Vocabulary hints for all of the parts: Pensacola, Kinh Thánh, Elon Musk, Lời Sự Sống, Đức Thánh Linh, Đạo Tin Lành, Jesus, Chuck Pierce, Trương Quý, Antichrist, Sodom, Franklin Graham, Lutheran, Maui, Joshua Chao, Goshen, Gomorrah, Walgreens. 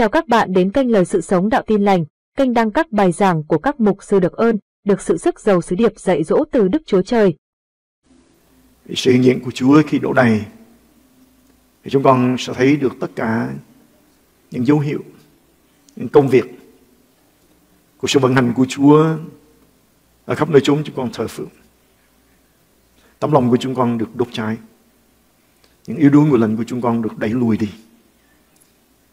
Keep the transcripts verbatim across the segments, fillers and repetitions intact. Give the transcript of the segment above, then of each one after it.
Chào các bạn đến kênh Lời Sự Sống Đạo Tin Lành, kênh đăng các bài giảng của các mục sư được ơn, được sự sức giàu sứ điệp dạy dỗ từ Đức Chúa Trời. Sự hiện diện của Chúa khi đổ đầy thì chúng con sẽ thấy được tất cả những dấu hiệu, những công việc của sự vận hành của Chúa ở khắp nơi chúng chúng con thờ phượng. Tấm lòng của chúng con được đốt cháy, những yếu đuối của lần của chúng con được đẩy lùi đi.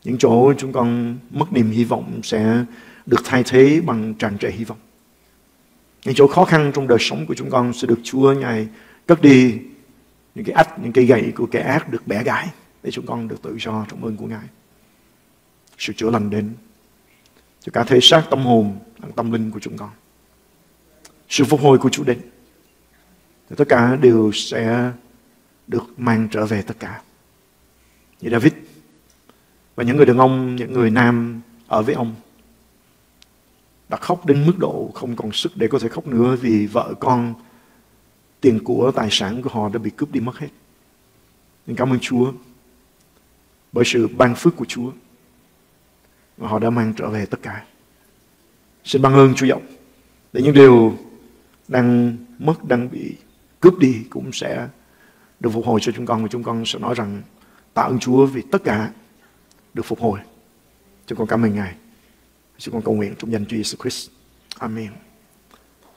Những chỗ chúng con mất niềm hy vọng sẽ được thay thế bằng tràn trề hy vọng. Những chỗ khó khăn trong đời sống của chúng con sẽ được Chúa Ngài cất đi. Những cái ách, những cây gậy của kẻ ác được bẻ gãy để chúng con được tự do trong ơn của Ngài. Sự chữa lành đến cho cả thể xác, tâm hồn, tâm linh của chúng con. Sự phục hồi của Chúa đến. Tất cả đều sẽ được mang trở về tất cả. Như David và những người đàn ông, những người nam ở với ông đã khóc đến mức độ không còn sức để có thể khóc nữa vì vợ con, tiền của, tài sản của họ đã bị cướp đi mất hết. Nên cảm ơn Chúa bởi sự ban phước của Chúa mà họ đã mang trở về tất cả. Xin ban ơn Chúa Giọng để những điều đang mất, đang bị cướp đi cũng sẽ được phục hồi cho chúng con. Và chúng con sẽ nói rằng tạ ơn Chúa vì tất cả được phục hồi. Chúng con cảm ơn Ngài. Chúng con cầu nguyện trong danh Chúa Jesus Christ. Amen.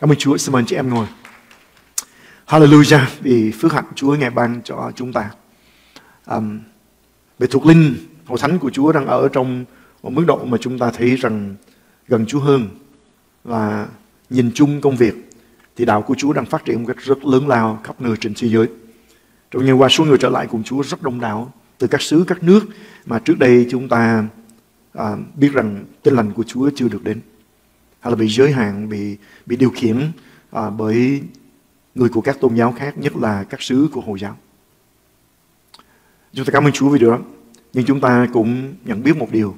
Cảm ơn Chúa. Xin mời chị em ngồi. Hallelujah. Vì phước hạnh Chúa Ngài ban cho chúng ta. Um, về thuộc linh, hội thánh của Chúa đang ở trong một mức độ mà chúng ta thấy rằng gần Chúa hơn. Và nhìn chung công việc thì đạo của Chúa đang phát triển một cách rất lớn lao khắp nơi trên thế giới. Trong nhiều qua số người trở lại cùng Chúa rất đông đảo từ các xứ, các nước mà trước đây chúng ta à, biết rằng tin lành của Chúa chưa được đến, hay là bị giới hạn, bị bị điều khiển à, bởi người của các tôn giáo khác, nhất là các xứ của Hồi giáo. Chúng ta cảm ơn Chúa vì điều đó, nhưng chúng ta cũng nhận biết một điều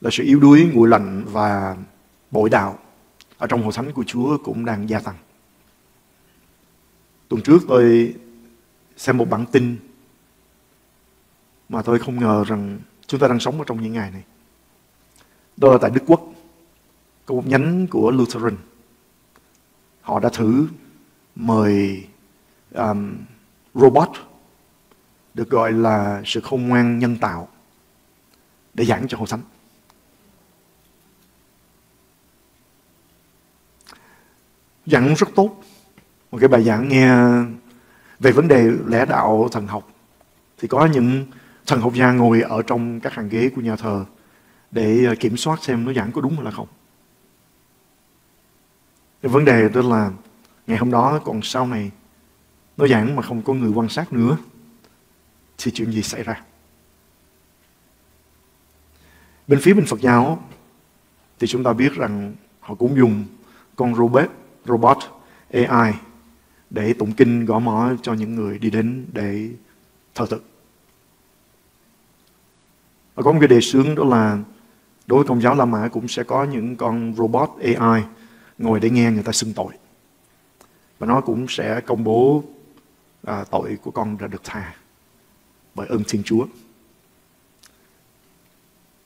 là sự yếu đuối, nguội lạnh và bội đạo ở trong hội thánh của Chúa cũng đang gia tăng. Tuần trước tôi xem một bản tin mà tôi không ngờ rằng chúng ta đang sống ở trong những ngày này. Đó là tại Đức Quốc, có một nhánh của Lutheran. Họ đã thử mời um, robot, được gọi là sự khôn ngoan nhân tạo, để giảng cho hội thánh. Giảng rất tốt. Một cái bài giảng nghe về vấn đề lẽ đạo thần học, thì có những thần học gia ngồi ở trong các hàng ghế của nhà thờ để kiểm soát xem nó giảng có đúng hay là không. Vấn đề đó là ngày hôm đó, còn sau này nó giảng mà không có người quan sát nữa thì chuyện gì xảy ra? Bên phía bên Phật giáo thì chúng ta biết rằng họ cũng dùng con robot, robot a i để tụng kinh gõ mõ cho những người đi đến để thờ tự. Và có một cái đề xướng đó là đối với Công giáo La Mã cũng sẽ có những con robot a i ngồi để nghe người ta xưng tội. Và nó cũng sẽ công bố à, tội của con đã được tha bởi ơn Thiên Chúa.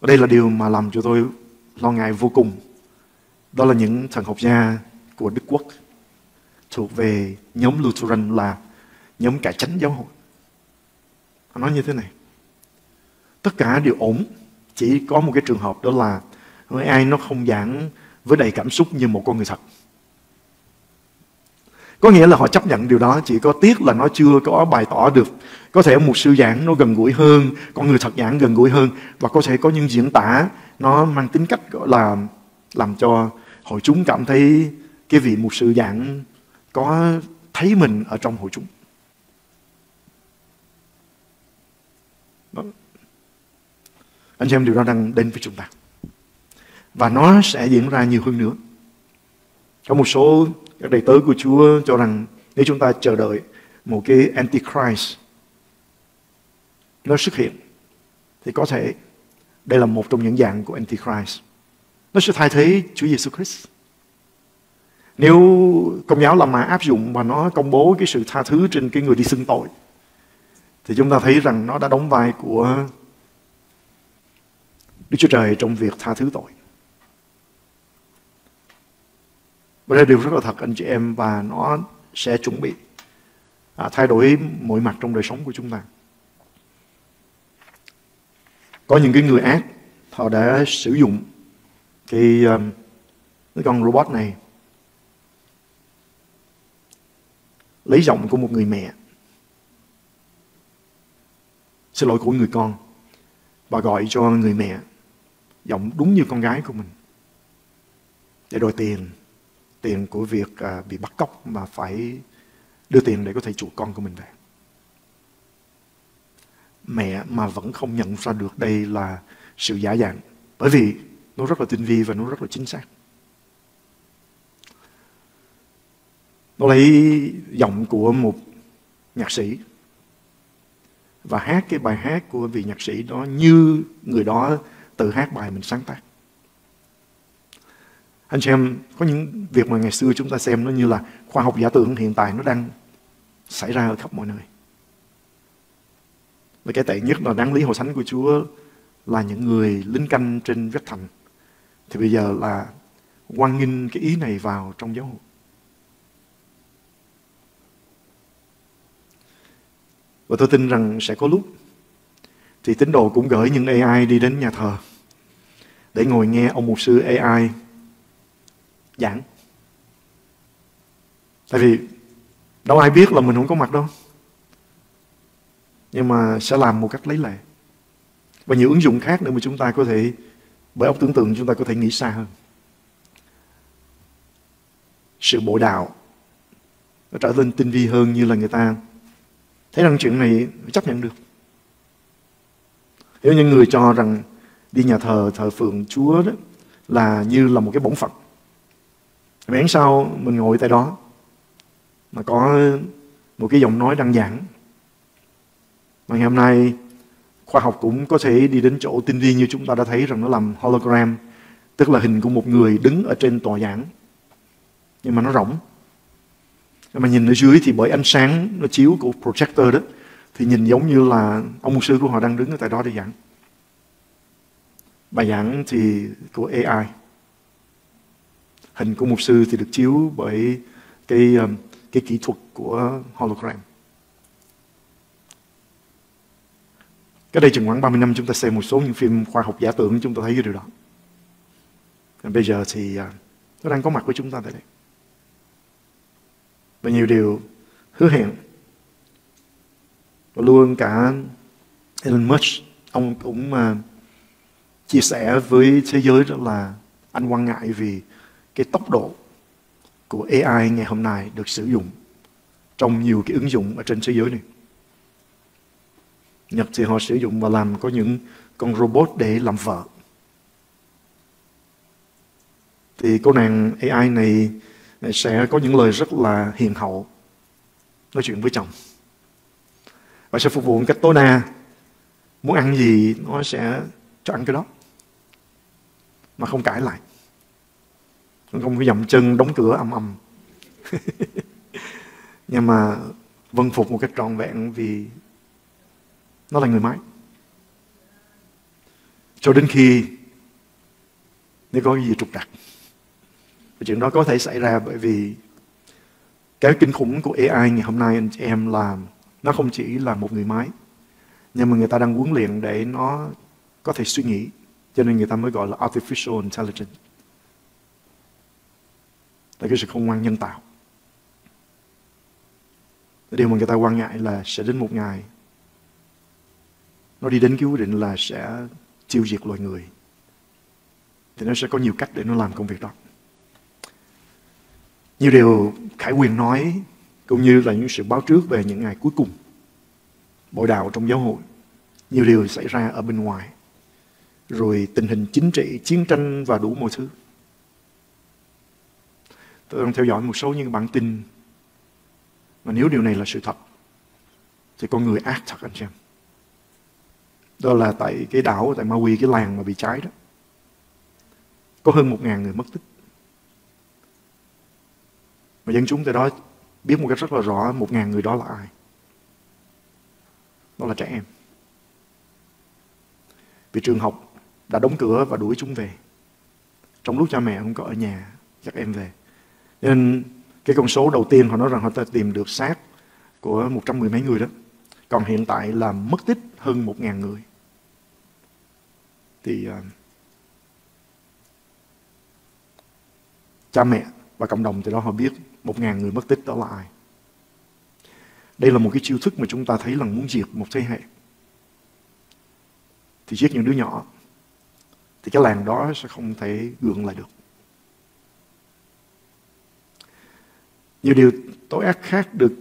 Và đây là điều mà làm cho tôi lo ngại vô cùng. Đó là những thần học gia của Đức Quốc thuộc về nhóm Lutheran, là nhóm cải chánh giáo hội. Họ nói như thế này: tất cả đều ổn, chỉ có một cái trường hợp đó là a i nó không giảng với đầy cảm xúc như một con người thật. Có nghĩa là họ chấp nhận điều đó, chỉ có tiếc là nó chưa có bày tỏ được. Có thể một sư giảng nó gần gũi hơn, con người thật giảng gần gũi hơn, và có thể có những diễn tả nó mang tính cách gọi là làm cho hội chúng cảm thấy cái vị một sư giảng có thấy mình ở trong hội chúng. Đó. Anh xem điều đó đang đến với chúng ta. Và nó sẽ diễn ra nhiều hơn nữa. Có một số các đầy tớ của Chúa cho rằng nếu chúng ta chờ đợi một cái Antichrist nó xuất hiện, thì có thể đây là một trong những dạng của Antichrist. Nó sẽ thay thế Chúa Giêsu Christ. Nếu Công giáo La Mã áp dụng và nó công bố cái sự tha thứ trên cái người đi xưng tội, thì chúng ta thấy rằng nó đã đóng vai của Đức Chúa Trời trong việc tha thứ tội. Và đây điều rất là thật anh chị em, và nó sẽ chuẩn bị à, thay đổi mọi mặt trong đời sống của chúng ta. Có những cái người ác họ đã sử dụng cái, cái con robot này, lấy giọng của một người mẹ, xin lỗi của người con, và gọi cho người mẹ giọng đúng như con gái của mình để đòi tiền, tiền của việc à, bị bắt cóc mà phải đưa tiền để có thể chuộc con của mình về. Mẹ mà vẫn không nhận ra được đây là sự giả dạng, bởi vì nó rất là tinh vi và nó rất là chính xác. Nó lấy giọng của một nhạc sĩ và hát cái bài hát của vị nhạc sĩ đó như người đó tự hát bài mình sáng tác. Anh xem, có những việc mà ngày xưa chúng ta xem nó như là khoa học giả tưởng, hiện tại nó đang xảy ra ở khắp mọi nơi. Và cái tệ nhất là đáng lý hội thánh của Chúa là những người lính canh trên vách thành, thì bây giờ là hoan nghênh cái ý này vào trong giáo hội. Và tôi tin rằng sẽ có lúc thì tín đồ cũng gửi những a i đi đến nhà thờ để ngồi nghe ông mục sư a i giảng. Tại vì đâu ai biết là mình không có mặt đâu. Nhưng mà sẽ làm một cách lấy lệ. Và nhiều ứng dụng khác nữa mà chúng ta có thể, bởi óc tưởng tượng chúng ta có thể nghĩ xa hơn. Sự bội đạo nó trở nên tinh vi hơn, như là người ta thấy rằng chuyện này chấp nhận được. Nếu những người cho rằng đi nhà thờ, thờ phượng Chúa đó là như là một cái bổn phận, miễn sao mình ngồi tại đó mà có một cái giọng nói đăng giảng. Mà ngày hôm nay khoa học cũng có thể đi đến chỗ tinh vi, như chúng ta đã thấy rằng nó làm hologram, tức là hình của một người đứng ở trên tòa giảng, nhưng mà nó rỗng. Mà nhìn ở dưới thì bởi ánh sáng nó chiếu của projector đó, thì nhìn giống như là ông mục sư của họ đang đứng ở tại đó để giảng. Bài giảng thì của a i, hình của mục sư thì được chiếu bởi cái, cái kỹ thuật của hologram. Cái đây chừng khoảng ba mươi năm chúng ta xem một số những phim khoa học giả tưởng, chúng ta thấy cái điều đó. Bây giờ thì nó đang có mặt với chúng ta tại đây. Và nhiều điều hứa hẹn. Và luôn cả Elon Musk, ông cũng chia sẻ với thế giới đó là anh quan ngại vì cái tốc độ của a i ngày hôm nay được sử dụng trong nhiều cái ứng dụng ở trên thế giới này. Nhật thì họ sử dụng và làm có những con robot để làm vợ. Thì cô nàng a i này sẽ có những lời rất là hiền hậu nói chuyện với chồng, và sẽ phục vụ một cách tối đa. Muốn ăn gì nó sẽ cho ăn cái đó, mà không cãi lại, không có dậm chân đóng cửa ầm ầm. Nhưng mà vâng phục một cách trọn vẹn vì nó là người máy. Cho đến khi nếu có cái gì trục trặc, chuyện đó có thể xảy ra. Bởi vì cái kinh khủng của a i ngày hôm nay anh chị em là nó không chỉ là một người máy, nhưng mà người ta đang huấn luyện để nó có thể suy nghĩ, cho nên người ta mới gọi là Artificial Intelligence, là cái sự khôn ngoan nhân tạo. Điều mà người ta quan ngại là sẽ đến một ngày nó đi đến cái quyết định là sẽ tiêu diệt loài người. Thì nó sẽ có nhiều cách để nó làm công việc đó. Nhiều điều Khải Quyền nói, cũng như là những sự báo trước về những ngày cuối cùng, bội đạo trong giáo hội, nhiều điều xảy ra ở bên ngoài, rồi tình hình chính trị, chiến tranh và đủ mọi thứ. Tôi đang theo dõi một số những bản tin, mà nếu điều này là sự thật thì con người ác thật anh xem. Đó là tại cái đảo, tại Maui, cái làng mà bị cháy đó, có hơn một ngàn người mất tích. Mà dân chúng tại đó biết một cách rất là rõ một ngàn người đó là ai. Đó là trẻ em. Vì trường học đã đóng cửa và đuổi chúng về. Trong lúc cha mẹ không có ở nhà dắt em về. Nên cái con số đầu tiên họ nói rằng họ ta tìm được xác của một trăm mười mấy người đó. Còn hiện tại là mất tích hơn một ngàn người. Thì uh, cha mẹ và cộng đồng từ đó họ biết một ngàn người mất tích đó là ai. Đây là một cái chiêu thức mà chúng ta thấy là muốn diệt một thế hệ. Thì giết những đứa nhỏ thì cái làng đó sẽ không thể gượng lại được. Nhiều điều tối ác khác được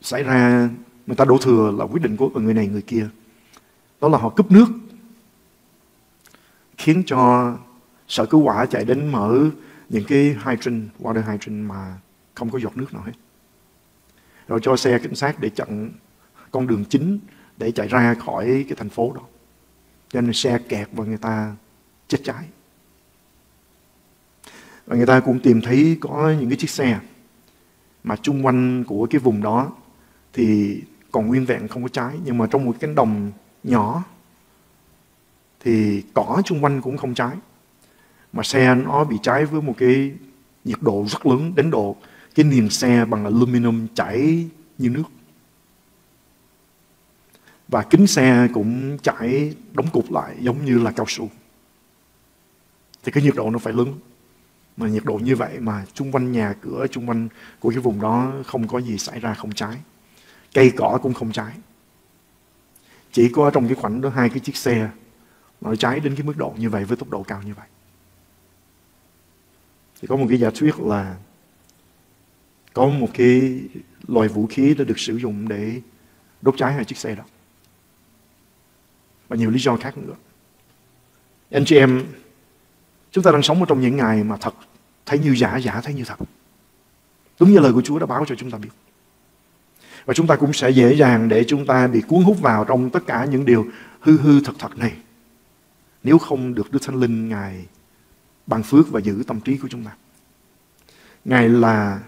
xảy ra, người ta đổ thừa là quyết định của người này người kia. Đó là họ cướp nước, khiến cho sở cứu hỏa chạy đến mở những cái hydrant, water hydrant mà không có giọt nước nào hết. Rồi cho xe cảnh sát để chặn con đường chính để chạy ra khỏi cái thành phố đó. Cho nên xe kẹt và người ta chết cháy. Và người ta cũng tìm thấy có những cái chiếc xe mà chung quanh của cái vùng đó thì còn nguyên vẹn không có cháy. Nhưng mà trong một cánh đồng nhỏ thì cỏ chung quanh cũng không cháy. Mà xe nó bị cháy với một cái nhiệt độ rất lớn, đến độ cái niềng xe bằng aluminum chảy như nước. Và kính xe cũng chảy đóng cụp lại giống như là cao su. Thì cái nhiệt độ nó phải lớn. Mà nhiệt độ như vậy mà chung quanh nhà cửa, chung quanh của cái vùng đó không có gì xảy ra, không cháy. Cây cỏ cũng không cháy. Chỉ có trong cái khoảnh đó hai cái chiếc xe nó cháy đến cái mức độ như vậy với tốc độ cao như vậy. Thì có một cái giả thuyết là có một cái loại vũ khí đã được sử dụng để đốt cháy hai chiếc xe đó. Và nhiều lý do khác nữa. Anh chị em, chúng ta đang sống ở trong những ngày mà thật thấy như giả, giả thấy như thật. Đúng như lời của Chúa đã báo cho chúng ta biết. Và chúng ta cũng sẽ dễ dàng để chúng ta bị cuốn hút vào trong tất cả những điều hư hư thật thật này. Nếu không được Đức Thánh Linh Ngài ban phước và giữ tâm trí của chúng ta. Ngài là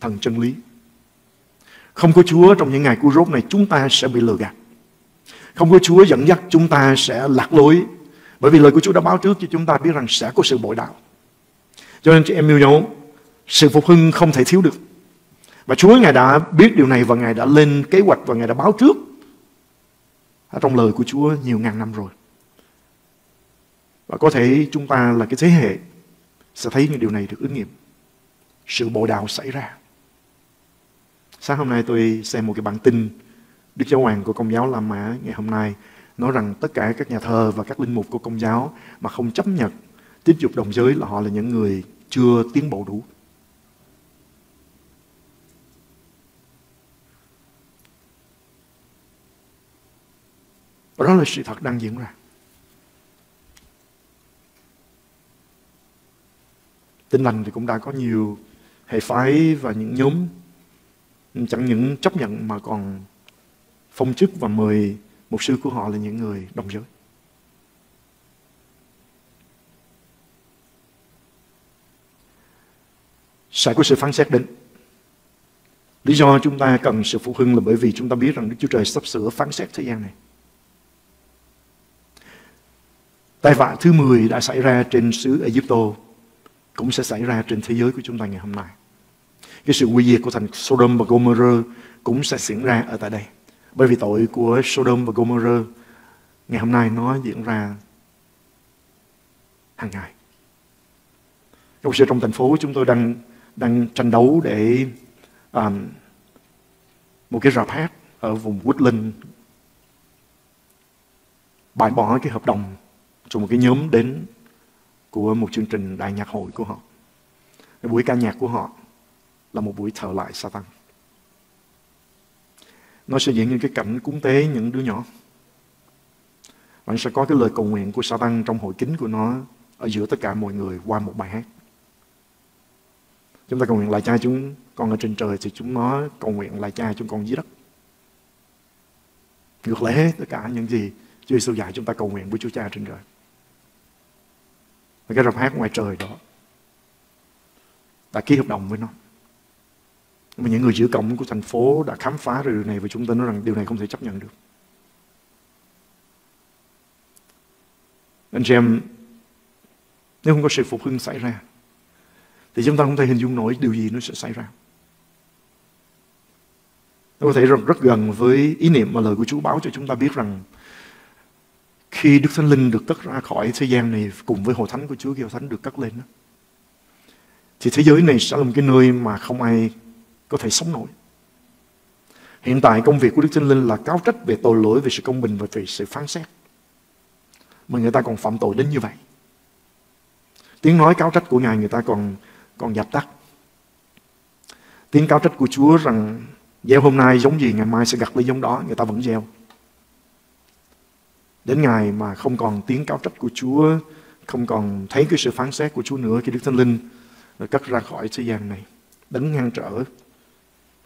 thần chân lý. Không có Chúa trong những ngày cu rốt này chúng ta sẽ bị lừa gạt. Không có Chúa dẫn dắt chúng ta sẽ lạc lối. Bởi vì lời của Chúa đã báo trước cho chúng ta biết rằng sẽ có sự bội đạo. Cho nên chị em yêu dấu, sự phục hưng không thể thiếu được. Và Chúa Ngài đã biết điều này và Ngài đã lên kế hoạch và Ngài đã báo trước. Ở trong lời của Chúa nhiều ngàn năm rồi. Và có thể chúng ta là cái thế hệ sẽ thấy những điều này được ứng nghiệm. Sự bội đạo xảy ra. Sáng hôm nay tôi xem một cái bản tin Đức Giáo Hoàng của Công giáo La Mã ngày hôm nay nói rằng tất cả các nhà thờ và các linh mục của Công giáo mà không chấp nhận tình dục đồng giới là họ là những người chưa tiến bộ đủ. Và đó là sự thật đang diễn ra. Tin lành thì cũng đã có nhiều hệ phái và những nhóm chẳng những chấp nhận mà còn phong chức và mời mục sư của họ là những người đồng giới. Sẽ có sự phán xét đến. Lý do chúng ta cần sự phục hưng là bởi vì chúng ta biết rằng Đức Chúa Trời sắp sửa phán xét thế gian này. Tai vạ thứ mười đã xảy ra trên xứ Ai Cập cũng sẽ xảy ra trên thế giới của chúng ta ngày hôm nay. Cái sự hủy diệt của thành Sodom và Gomorrah cũng sẽ diễn ra ở tại đây. Bởi vì tội của Sodom và Gomorrah ngày hôm nay nó diễn ra hàng ngày. Trong sự trong thành phố chúng tôi đang đang tranh đấu để um, một cái rạp hát ở vùng Woodland bãi bỏ cái hợp đồng cho một cái nhóm đến của một chương trình đại nhạc hội của họ. Cái buổi ca nhạc của họ là một buổi thờ lại Satan. Nó sẽ diễn như cái cảnh cúng tế những đứa nhỏ. Và nó sẽ có cái lời cầu nguyện của Satan trong hội kín của nó ở giữa tất cả mọi người qua một bài hát. Chúng ta cầu nguyện lại cha chúng con ở trên trời thì chúng nó cầu nguyện lại cha chúng con dưới đất. Ngược lại hết tất cả những gì Chúa Giê-xu dạy chúng ta cầu nguyện với Chúa Cha trên trời. Và cái rạp hát ngoài trời đó đã ký hợp đồng với nó. Mà những người giữ cổng của thành phố đã khám phá ra điều này và chúng ta nói rằng điều này không thể chấp nhận được. Anh chị em, nếu không có sự phục hưng xảy ra thì chúng ta không thể hình dung nổi điều gì nó sẽ xảy ra. Nó có thể rất, rất gần với ý niệm mà lời của Chúa báo cho chúng ta biết rằng khi Đức Thánh Linh được cất ra khỏi thế gian này cùng với hội thánh của Chúa, khi hội thánh được cất lên đó, thì thế giới này sẽ là một cái nơi mà không ai có thể sống nổi. Hiện tại công việc của Đức Thánh Linh là cáo trách về tội lỗi, về sự công bình và về sự phán xét. Mà người ta còn phạm tội đến như vậy. Tiếng nói cáo trách của Ngài người ta còn còn dập tắt. Tiếng cáo trách của Chúa rằng gieo hôm nay giống gì, ngày mai sẽ gặt lấy giống đó, người ta vẫn gieo. Đến ngày mà không còn tiếng cáo trách của Chúa, không còn thấy cái sự phán xét của Chúa nữa, khi Đức Thánh Linh cất ra khỏi thế gian này, đấng ngăn trở,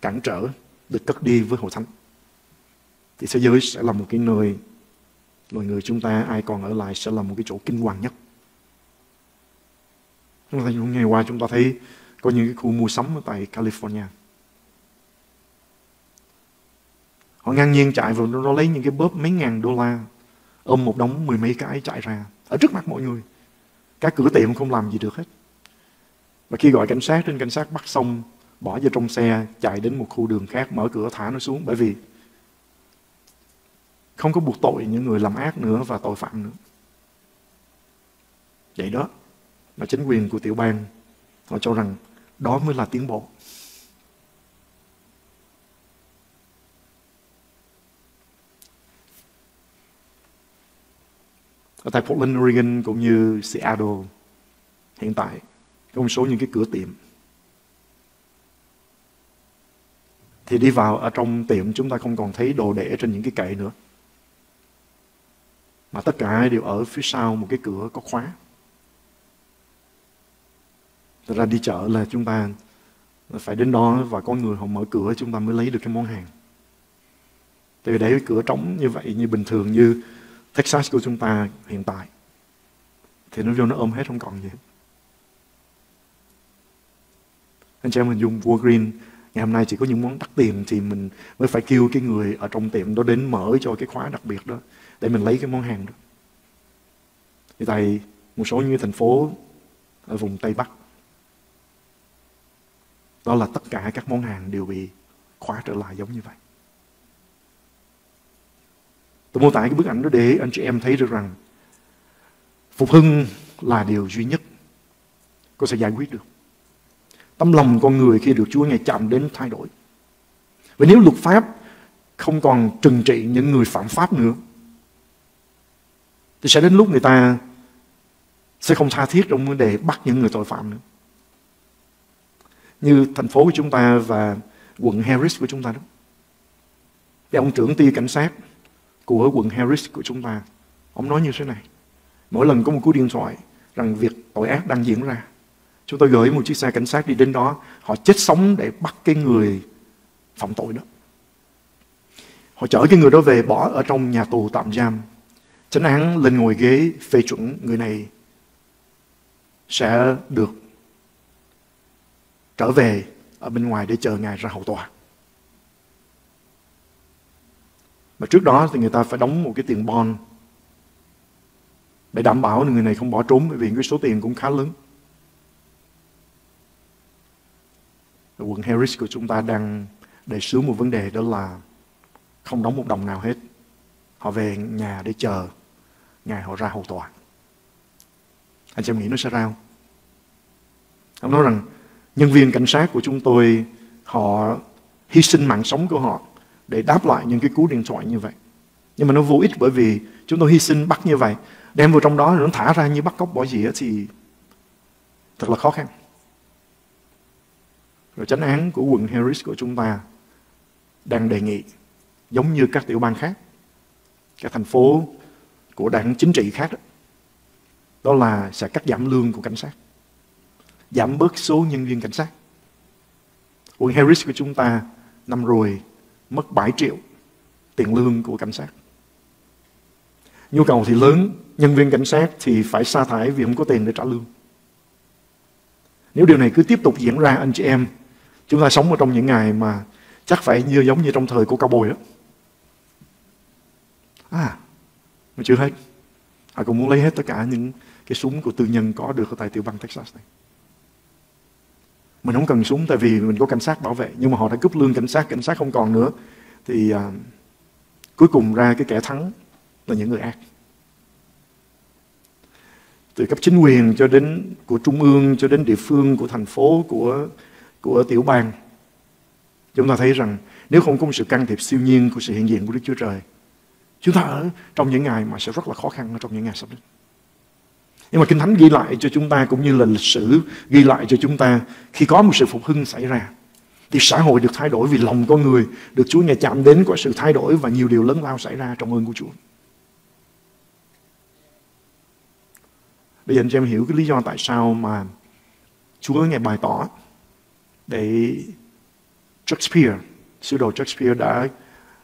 cản trở, được cất đi với hội thánh, thì thế giới sẽ là một cái nơi loài người chúng ta ai còn ở lại sẽ là một cái chỗ kinh hoàng nhất. Ngày qua chúng ta thấy có những cái khu mua sắm ở tại California, họ ngang nhiên chạy vào, nó lấy những cái bóp mấy ngàn đô la, ôm một đống mười mấy cái chạy ra ở trước mặt mọi người. Các cửa tiệm không làm gì được hết. Và khi gọi cảnh sát, trên cảnh sát bắt xong, bỏ vào trong xe, chạy đến một khu đường khác, mở cửa thả nó xuống. Bởi vì không có buộc tội những người làm ác nữa và tội phạm nữa. Vậy đó mà chính quyền của tiểu bang họ cho rằng đó mới là tiến bộ. Ở tại Portland, Oregon cũng như Seattle, hiện tại có một số những cái cửa tiệm. Thì đi vào ở trong tiệm chúng ta không còn thấy đồ để trên những cái kệ nữa. Mà tất cả đều ở phía sau một cái cửa có khóa. Thật ra đi chợ là chúng ta phải đến đó và có người họ mở cửa chúng ta mới lấy được cái món hàng. Từ đấy cửa trống như vậy, như bình thường như Texas của chúng ta hiện tại, thì nó vô nó ôm hết không còn gì. Anh chị em hình dung Walgreens ngày hôm nay chỉ có những món đắt tiền thì mình mới phải kêu cái người ở trong tiệm đó đến mở cho cái khóa đặc biệt đó để mình lấy cái món hàng đó. Thì tại một số như thành phố ở vùng Tây Bắc, đó là tất cả các món hàng đều bị khóa trở lại giống như vậy. Tôi mô tả cái bức ảnh đó để anh chị em thấy được rằng phục hưng là điều duy nhất có thể giải quyết được. Tâm lòng con người khi được Chúa Ngài chạm đến thay đổi. Và nếu luật pháp không còn trừng trị những người phạm pháp nữa, thì sẽ đến lúc người ta sẽ không tha thiết trong vấn đề bắt những người tội phạm nữa. Như thành phố của chúng ta và quận Harris của chúng ta đó. Thì ông trưởng ty cảnh sát của quận Harris của chúng ta, ông nói như thế này. Mỗi lần có một cú điện thoại rằng việc tội ác đang diễn ra, chúng tôi gửi một chiếc xe cảnh sát đi đến đó, họ chết sống để bắt cái người phạm tội đó. Họ chở cái người đó về bỏ ở trong nhà tù tạm giam. Chánh án lên ngồi ghế phê chuẩn người này sẽ được trở về ở bên ngoài để chờ ngày ra hậu tòa. Mà trước đó thì người ta phải đóng một cái tiền bond để đảm bảo người này không bỏ trốn, bởi vì cái số tiền cũng khá lớn. Quận Harris của chúng ta đang đề xướng một vấn đề, đó là không đóng một đồng nào hết. Họ về nhà để chờ ngày họ ra hầu tòa. Anh chị em nghĩ nó sẽ ra không? Ông nói rằng nhân viên cảnh sát của chúng tôi họ hy sinh mạng sống của họ để đáp lại những cái cú điện thoại như vậy. Nhưng mà nó vô ích, bởi vì chúng tôi hy sinh bắt như vậy, đem vào trong đó rồi nó thả ra như bắt cóc bỏ dĩa thì thật là khó khăn. Rồi chánh án của quận Harris của chúng ta đang đề nghị, giống như các tiểu bang khác, các thành phố của đảng chính trị khác đó, đó là sẽ cắt giảm lương của cảnh sát, giảm bớt số nhân viên cảnh sát. Quận Harris của chúng ta năm rồi mất bảy triệu tiền lương của cảnh sát. Nhu cầu thì lớn, nhân viên cảnh sát thì phải sa thải vì không có tiền để trả lương. Nếu điều này cứ tiếp tục diễn ra, anh chị em, chúng ta sống ở trong những ngày mà chắc phải như giống như trong thời của cowboy đó. À, chưa hết. Họ cũng muốn lấy hết tất cả những cái súng của tư nhân có được ở tại tiểu bang Texas này. Mình không cần súng tại vì mình có cảnh sát bảo vệ, nhưng mà họ đã cướp lương cảnh sát, cảnh sát không còn nữa. Thì à, cuối cùng ra cái kẻ thắng là những người ác. Từ cấp chính quyền cho đến của trung ương, cho đến địa phương, của thành phố, của, của tiểu bang. Chúng ta thấy rằng nếu không có sự can thiệp siêu nhiên của sự hiện diện của Đức Chúa Trời, chúng ta ở trong những ngày mà sẽ rất là khó khăn ở trong những ngày sắp đến. Nhưng mà Kinh Thánh ghi lại cho chúng ta, cũng như là lịch sử ghi lại cho chúng ta, khi có một sự phục hưng xảy ra, thì xã hội được thay đổi vì lòng con người được Chúa Ngài chạm đến qua sự thay đổi, và nhiều điều lớn lao xảy ra trong ơn của Chúa. Bây giờ anh chị em hiểu cái lý do tại sao mà Chúa Ngài bày tỏ để Shakespeare, sứ đồ Shakespeare đã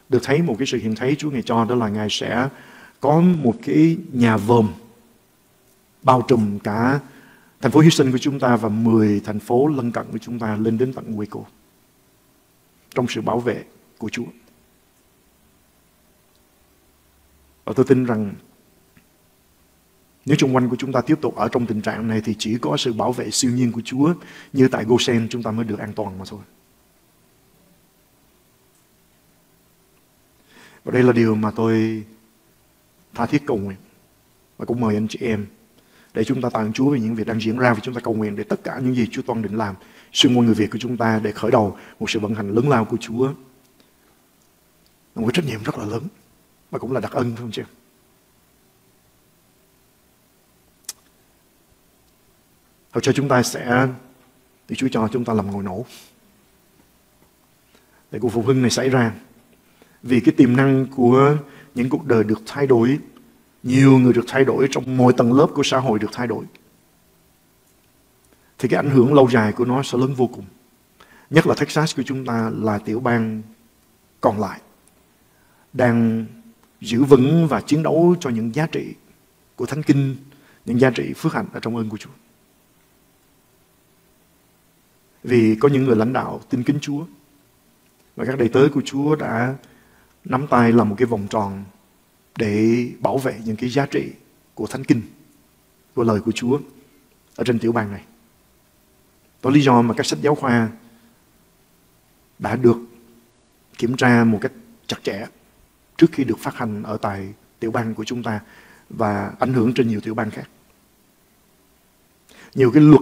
được thấy một cái sự hiện thấy Chúa Ngài cho, đó là Ngài sẽ có một cái nhà vòm bao trùm cả thành phố Houston của chúng ta và mười thành phố lân cận của chúng ta lên đến tận Waco trong sự bảo vệ của Chúa. Và tôi tin rằng nếu xung quanh của chúng ta tiếp tục ở trong tình trạng này thì chỉ có sự bảo vệ siêu nhiên của Chúa như tại Goshen chúng ta mới được an toàn mà thôi. Và đây là điều mà tôi tha thiết cầu nguyện, và cũng mời anh chị em để chúng ta tạ ơn Chúa về những việc đang diễn ra, và chúng ta cầu nguyện để tất cả những gì Chúa Toàn định làm xuyên qua người Việt của chúng ta để khởi đầu một sự vận hành lớn lao của Chúa. Một cái trách nhiệm rất là lớn và cũng là đặc ân, phải không chứ? Hầu cho chúng ta sẽ thì Chúa cho chúng ta làm ngồi nổ để cuộc phục hưng này xảy ra, vì cái tiềm năng của những cuộc đời được thay đổi, nhiều người được thay đổi, trong mọi tầng lớp của xã hội được thay đổi, thì cái ảnh hưởng lâu dài của nó sẽ lớn vô cùng. Nhất là Texas của chúng ta là tiểu bang còn lại đang giữ vững và chiến đấu cho những giá trị của Thánh Kinh, những giá trị phước hạnh ở trong ơn của Chúa. Vì có những người lãnh đạo tin kính Chúa và các đầy tớ của Chúa đã nắm tay làm một cái vòng tròn để bảo vệ những cái giá trị của Thánh Kinh, của lời của Chúa ở trên tiểu bang này. Đó là lý do mà các sách giáo khoa đã được kiểm tra một cách chặt chẽ trước khi được phát hành ở tại tiểu bang của chúng ta và ảnh hưởng trên nhiều tiểu bang khác. Nhiều cái luật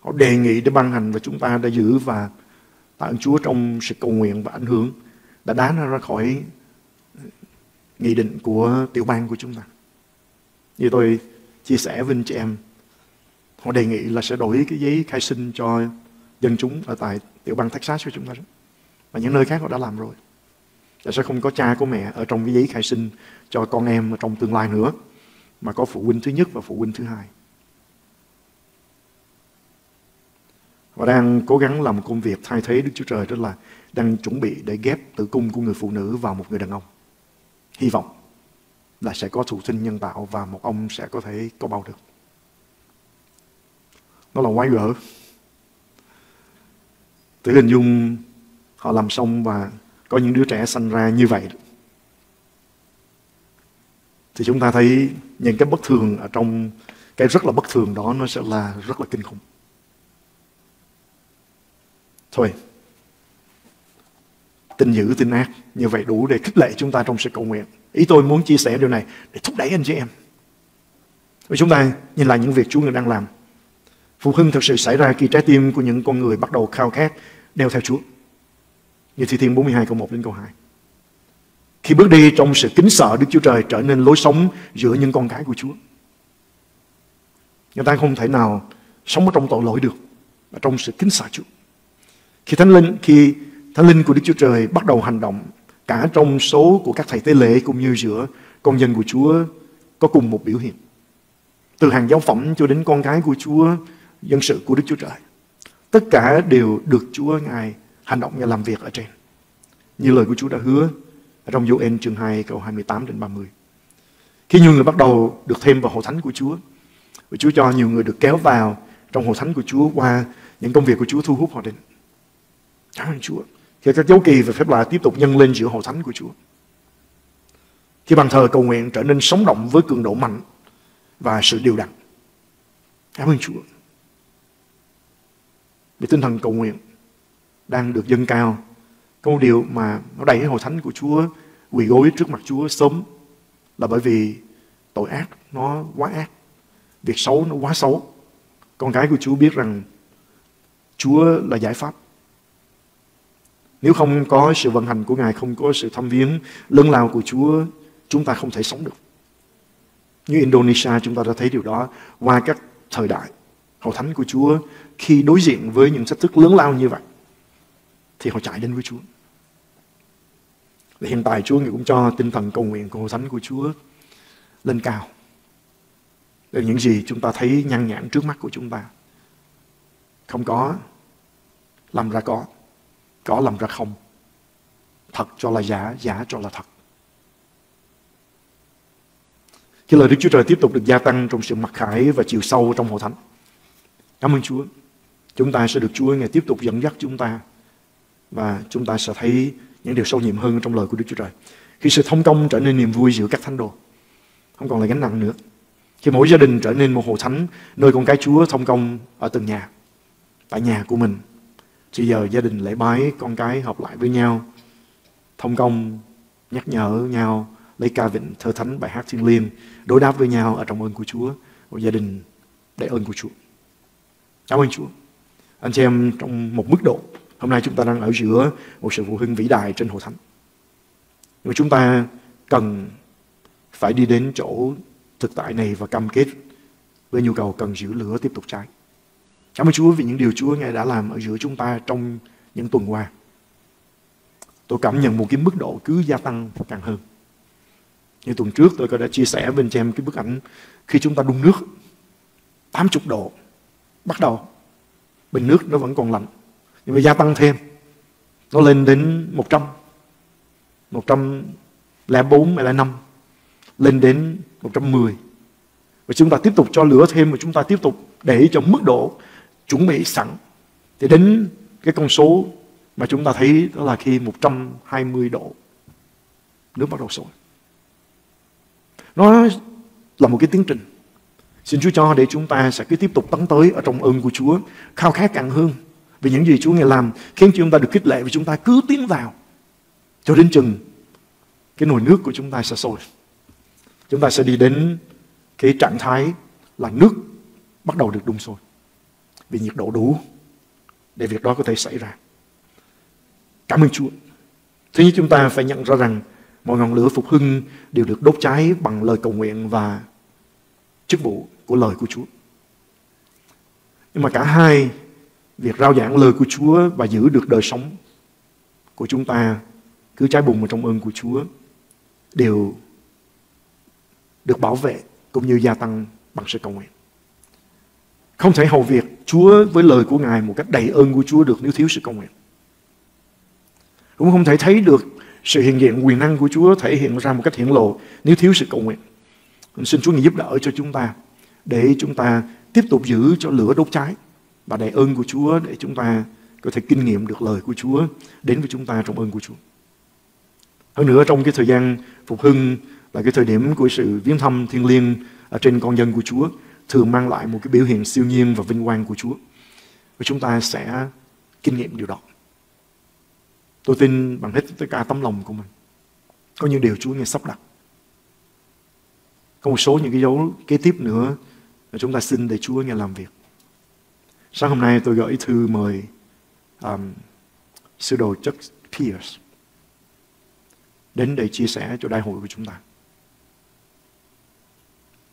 họ đề nghị để ban hành và chúng ta đã giữ, và tạ ơn Chúa trong sự cầu nguyện và ảnh hưởng đã đá nó ra khỏi nghị định của tiểu bang của chúng ta. Như tôi chia sẻ với anh chị em, họ đề nghị là sẽ đổi cái giấy khai sinh cho dân chúng ở tại tiểu bang Texas của chúng ta. Và những nơi khác họ đã làm rồi. Là sẽ không có cha của mẹ ở trong cái giấy khai sinh cho con em ở trong tương lai nữa, mà có phụ huynh thứ nhất và phụ huynh thứ hai. Họ đang cố gắng làm một công việc thay thế Đức Chúa Trời, đó là đang chuẩn bị để ghép tử cung của người phụ nữ vào một người đàn ông. Hy vọng là sẽ có thụ tinh nhân tạo và một ông sẽ có thể có bầu được. Nó là quái gở. Tự hình dung họ làm xong và có những đứa trẻ sanh ra như vậy. Thì chúng ta thấy những cái bất thường ở trong cái rất là bất thường đó, nó sẽ là rất là kinh khủng. Thôi, tin dữ, tin ác như vậy đủ để khích lệ chúng ta trong sự cầu nguyện. Ý tôi muốn chia sẻ điều này để thúc đẩy anh chị em. Và chúng ta nhìn lại những việc Chúa Ngài đang làm. Phục hưng thực sự xảy ra khi trái tim của những con người bắt đầu khao khát đeo theo Chúa. Như Thi Thiên bốn mươi hai câu một đến câu hai. Khi bước đi trong sự kính sợ Đức Chúa Trời trở nên lối sống giữa những con cái của Chúa. Người ta không thể nào sống ở trong tội lỗi được, và trong sự kính sợ Chúa. Khi Thánh Linh, khi Thánh Linh của Đức Chúa Trời bắt đầu hành động cả trong số của các thầy tế lễ cũng như giữa con dân của Chúa có cùng một biểu hiện. Từ hàng giáo phẩm cho đến con cái của Chúa, dân sự của Đức Chúa Trời. Tất cả đều được Chúa Ngài hành động và làm việc ở trên. Như lời của Chúa đã hứa ở trong Giô-ên chương hai câu hai mươi tám đến ba mươi. Khi nhiều người bắt đầu được thêm vào hội thánh của Chúa, và Chúa cho nhiều người được kéo vào trong hội thánh của Chúa qua những công việc của Chúa thu hút họ đến. Cảm ơn Chúa. Khi các dấu kỳ và phép lạ tiếp tục nhân lên giữa hội thánh của Chúa. Khi bàn thờ cầu nguyện trở nên sống động với cường độ mạnh và sự điều đặn. Cảm ơn Chúa. Vì tinh thần cầu nguyện đang được dâng cao. Câu điều mà nó đẩy hội thánh của Chúa quỳ gối trước mặt Chúa sớm là bởi vì tội ác nó quá ác, việc xấu nó quá xấu. Con cái của Chúa biết rằng Chúa là giải pháp. Nếu không có sự vận hành của Ngài, không có sự thăm viếng lớn lao của Chúa, chúng ta không thể sống được. Như Indonesia, chúng ta đã thấy điều đó qua các thời đại. Hội thánh của Chúa khi đối diện với những thách thức lớn lao như vậy thì họ chạy đến với Chúa. Và hiện tại Chúa cũng cho tinh thần cầu nguyện của hội thánh của Chúa lên cao. Để những gì chúng ta thấy nhan nhản trước mắt của chúng ta, không có làm ra có, có làm ra không, thật cho là giả, giả cho là thật. Khi lời Đức Chúa Trời tiếp tục được gia tăng trong sự mặc khải và chiều sâu trong hội thánh. Cảm ơn Chúa. Chúng ta sẽ được Chúa Ngài tiếp tục dẫn dắt chúng ta, và chúng ta sẽ thấy những điều sâu nhiệm hơn trong lời của Đức Chúa Trời. Khi sự thông công trở nên niềm vui giữa các thánh đồ, không còn là gánh nặng nữa. Khi mỗi gia đình trở nên một hội thánh, nơi con cái Chúa thông công ở từng nhà, tại nhà của mình, thì giờ gia đình lễ bái, con cái họp lại với nhau, thông công, nhắc nhở nhau, lấy ca vịnh, thơ thánh, bài hát thiêng liêng, đối đáp với nhau ở trong ơn của Chúa, một gia đình để ơn của Chúa. Cảm ơn Chúa. Anh chị em, trong một mức độ, hôm nay chúng ta đang ở giữa một sự phục hưng vĩ đại trên hội thánh. Nhưng mà chúng ta cần phải đi đến chỗ thực tại này và cam kết với nhu cầu cần giữ lửa tiếp tục cháy. Cảm ơn Chúa vì những điều Chúa Ngài đã làm ở giữa chúng ta trong những tuần qua. Tôi cảm nhận một cái mức độ cứ gia tăng càng hơn. Như tuần trước tôi đã chia sẻ với anh chị em cái bức ảnh khi chúng ta đun nước tám mươi độ bắt đầu. Bình nước nó vẫn còn lạnh, nhưng mà gia tăng thêm, nó lên đến một trăm, một trăm lẻ bốn, một trăm lẻ năm, lên đến một trăm mười. Và chúng ta tiếp tục cho lửa thêm, và chúng ta tiếp tục để cho mức độ chuẩn bị sẵn. Thì đến cái con số mà chúng ta thấy đó là khi một trăm hai mươi độ, nước bắt đầu sôi. Nó là một cái tiến trình. Xin Chúa cho để chúng ta sẽ cứ tiếp tục tấn tới ở trong ơn của Chúa, khao khát càng hơn vì những gì Chúa Ngài làm, khiến chúng ta được khích lệ và chúng ta cứ tiến vào cho đến chừng cái nồi nước của chúng ta sẽ sôi. Chúng ta sẽ đi đến cái trạng thái là nước bắt đầu được đun sôi vì nhiệt độ đủ để việc đó có thể xảy ra. Cảm ơn Chúa. Thứ nhất, chúng ta phải nhận ra rằng mọi ngọn lửa phục hưng đều được đốt cháy bằng lời cầu nguyện và chức vụ của lời của Chúa. Nhưng mà cả hai, việc rao giảng lời của Chúa và giữ được đời sống của chúng ta cứ cháy bùng vào trong ơn của Chúa, đều được bảo vệ cũng như gia tăng bằng sự cầu nguyện. Không thể hầu việc Chúa với lời của Ngài một cách đầy ơn của Chúa được nếu thiếu sự cầu nguyện. Cũng không thể thấy được sự hiện diện quyền năng của Chúa thể hiện ra một cách hiển lộ nếu thiếu sự cầu nguyện. Xin Chúa Ngài giúp đỡ cho chúng ta để chúng ta tiếp tục giữ cho lửa đốt cháy và đầy ơn của Chúa, để chúng ta có thể kinh nghiệm được lời của Chúa đến với chúng ta trong ơn của Chúa. Hơn nữa, trong cái thời gian phục hưng là cái thời điểm của sự viếng thăm thiêng liêng ở trên con dân của Chúa, thường mang lại một cái biểu hiện siêu nhiên và vinh quang của Chúa. Và chúng ta sẽ kinh nghiệm điều đó. Tôi tin bằng hết tất cả tấm lòng của mình, có những điều Chúa Ngài sắp đặt. Có một số những cái dấu kế tiếp nữa là chúng ta xin để Chúa Ngài làm việc. Sáng hôm nay tôi gửi thư mời um, Sư Đồ Chuck Pierce đến để chia sẻ cho đại hội của chúng ta.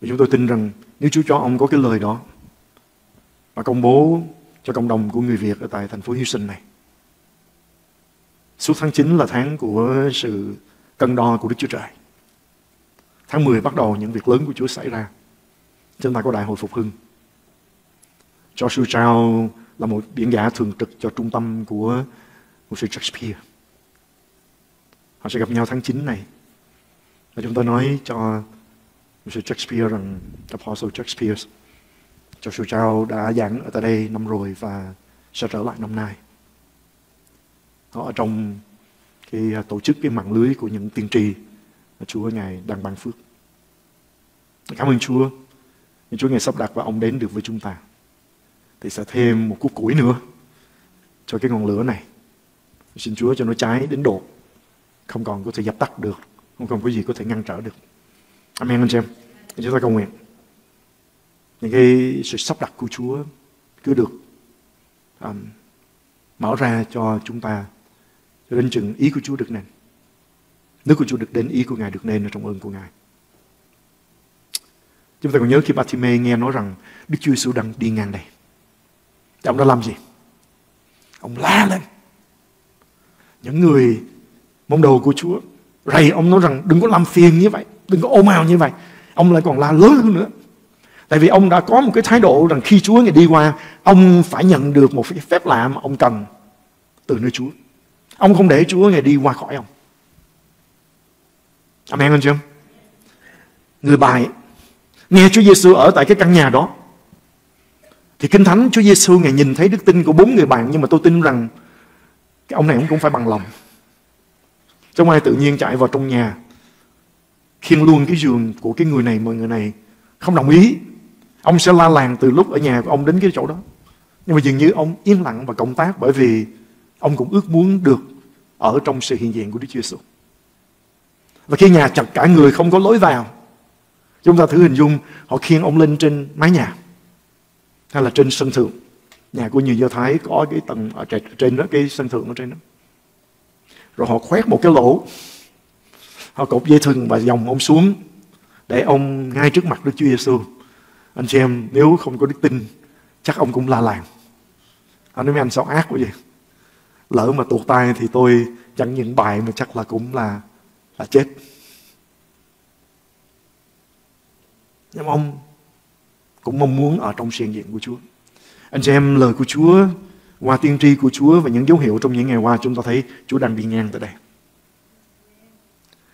Và chúng tôi tin rằng nếu Chúa cho ông có cái lời đó và công bố cho cộng đồng của người Việt ở tại thành phố Houston này. Suốt tháng chín là tháng của sự cân đo của Đức Chúa Trời. Tháng mười bắt đầu những việc lớn của Chúa xảy ra. Chúng ta có đại hội phục hưng. Joshua Chao là một biện giả thường trực cho trung tâm của một sư Shakespeare. Họ sẽ gặp nhau tháng chín này. Và chúng ta nói cho một sư Shakespeare rằng, Apostle Shakespeare, Joshua Chao đã giảng ở tại đây năm rồi và sẽ trở lại năm nay. Họ ở trong cái tổ chức cái mạng lưới của những tiên tri và Chúa Ngài đang ban phước. Cảm ơn Chúa, Chúa Ngài sắp đặt và ông đến được với chúng ta. Thì sẽ thêm một cúc củi nữa cho cái ngọn lửa này. Xin Chúa cho nó cháy đến độ không còn có thể dập tắt được, không còn có gì có thể ngăn trở được. Amen anh chị em. Chúng ta cầu nguyện. Những cái sự sắp đặt của Chúa cứ được um, mở ra cho chúng ta, cho đến chừng ý của Chúa được nên, nước của Chúa được đến, ý của Ngài được nên trong ơn của Ngài. Chúng ta còn nhớ khi Ba-ti-mê nghe nói rằng Đức Chúa Giê-xu đang đi ngang đây, thì ông đã làm gì? Ông la lên. Những người môn đồ của Chúa rầy ông nói rằng đừng có làm phiền như vậy, đừng có ồn ào như vậy. Ông lại còn la lớn hơn nữa. Tại vì ông đã có một cái thái độ rằng khi Chúa Ngài đi qua, ông phải nhận được một cái phép lạ mà ông cần từ nơi Chúa. Ông không để Chúa Ngài đi qua khỏi ông. Amen anh chị em. Người bài nghe Chúa Giê-xu ở tại cái căn nhà đó, thì Kinh Thánh Chúa Giê-xu Ngài nhìn thấy đức tin của bốn người bạn. Nhưng mà tôi tin rằng cái ông này ông cũng phải bằng lòng. Trong ai tự nhiên chạy vào trong nhà khiêng luôn cái giường của cái người này mà người này không đồng ý. Ông sẽ la làng từ lúc ở nhà của ông đến cái chỗ đó. Nhưng mà dường như ông yên lặng và cộng tác, bởi vì ông cũng ước muốn được ở trong sự hiện diện của Đức Chúa Giê-xu. Và khi nhà chật cả người không có lối vào, chúng ta thử hình dung họ khiêng ông lên trên mái nhà hay là trên sân thượng. Nhà của người Do Thái có cái tầng ở trên đó, cái sân thượng ở trên đó. Rồi họ khoét một cái lỗ, họ cột dây thừng và dòng ông xuống, để ông ngay trước mặt Đức Chúa Giê-xu. Anh chị em, nếu không có đức tin, chắc ông cũng la làng. Anh nói với anh sao ác quá vậy? Lỡ mà tuột tay thì tôi chẳng những bại mà chắc là cũng là, là chết. Nhưng mà ông cũng mong muốn ở trong hiện diện của Chúa. Anh chị em, lời của Chúa qua tiên tri của Chúa và những dấu hiệu trong những ngày qua, chúng ta thấy Chúa đang đi ngang tới đây.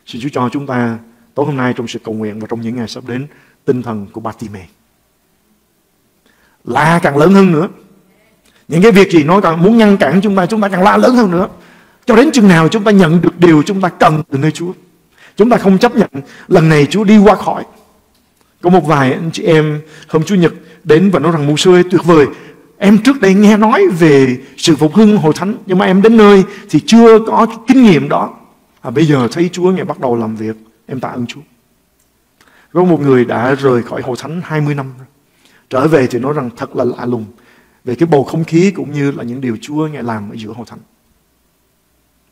Xin Chúa cho chúng ta tối hôm nay trong sự cầu nguyện và trong những ngày sắp đến, tinh thần của Ba-ti-mê la càng lớn hơn nữa. Những cái việc gì nói càng muốn ngăn cản chúng ta, chúng ta càng la lớn hơn nữa, cho đến chừng nào chúng ta nhận được điều chúng ta cần từ nơi Chúa. Chúng ta không chấp nhận. Lần này Chúa đi qua khỏi. Có một vài anh chị em hôm Chủ nhật đến và nói rằng mục sư ơi, tuyệt vời, em trước đây nghe nói về sự phục hưng hội thánh, nhưng mà em đến nơi thì chưa có kinh nghiệm đó. À, bây giờ thấy Chúa Ngài bắt đầu làm việc, em tạ ơn Chúa. Có một người đã rời khỏi hội thánh hai mươi năm rồi, trở về thì nói rằng thật là lạ lùng về cái bầu không khí cũng như là những điều Chúa Ngài làm ở giữa hội thánh.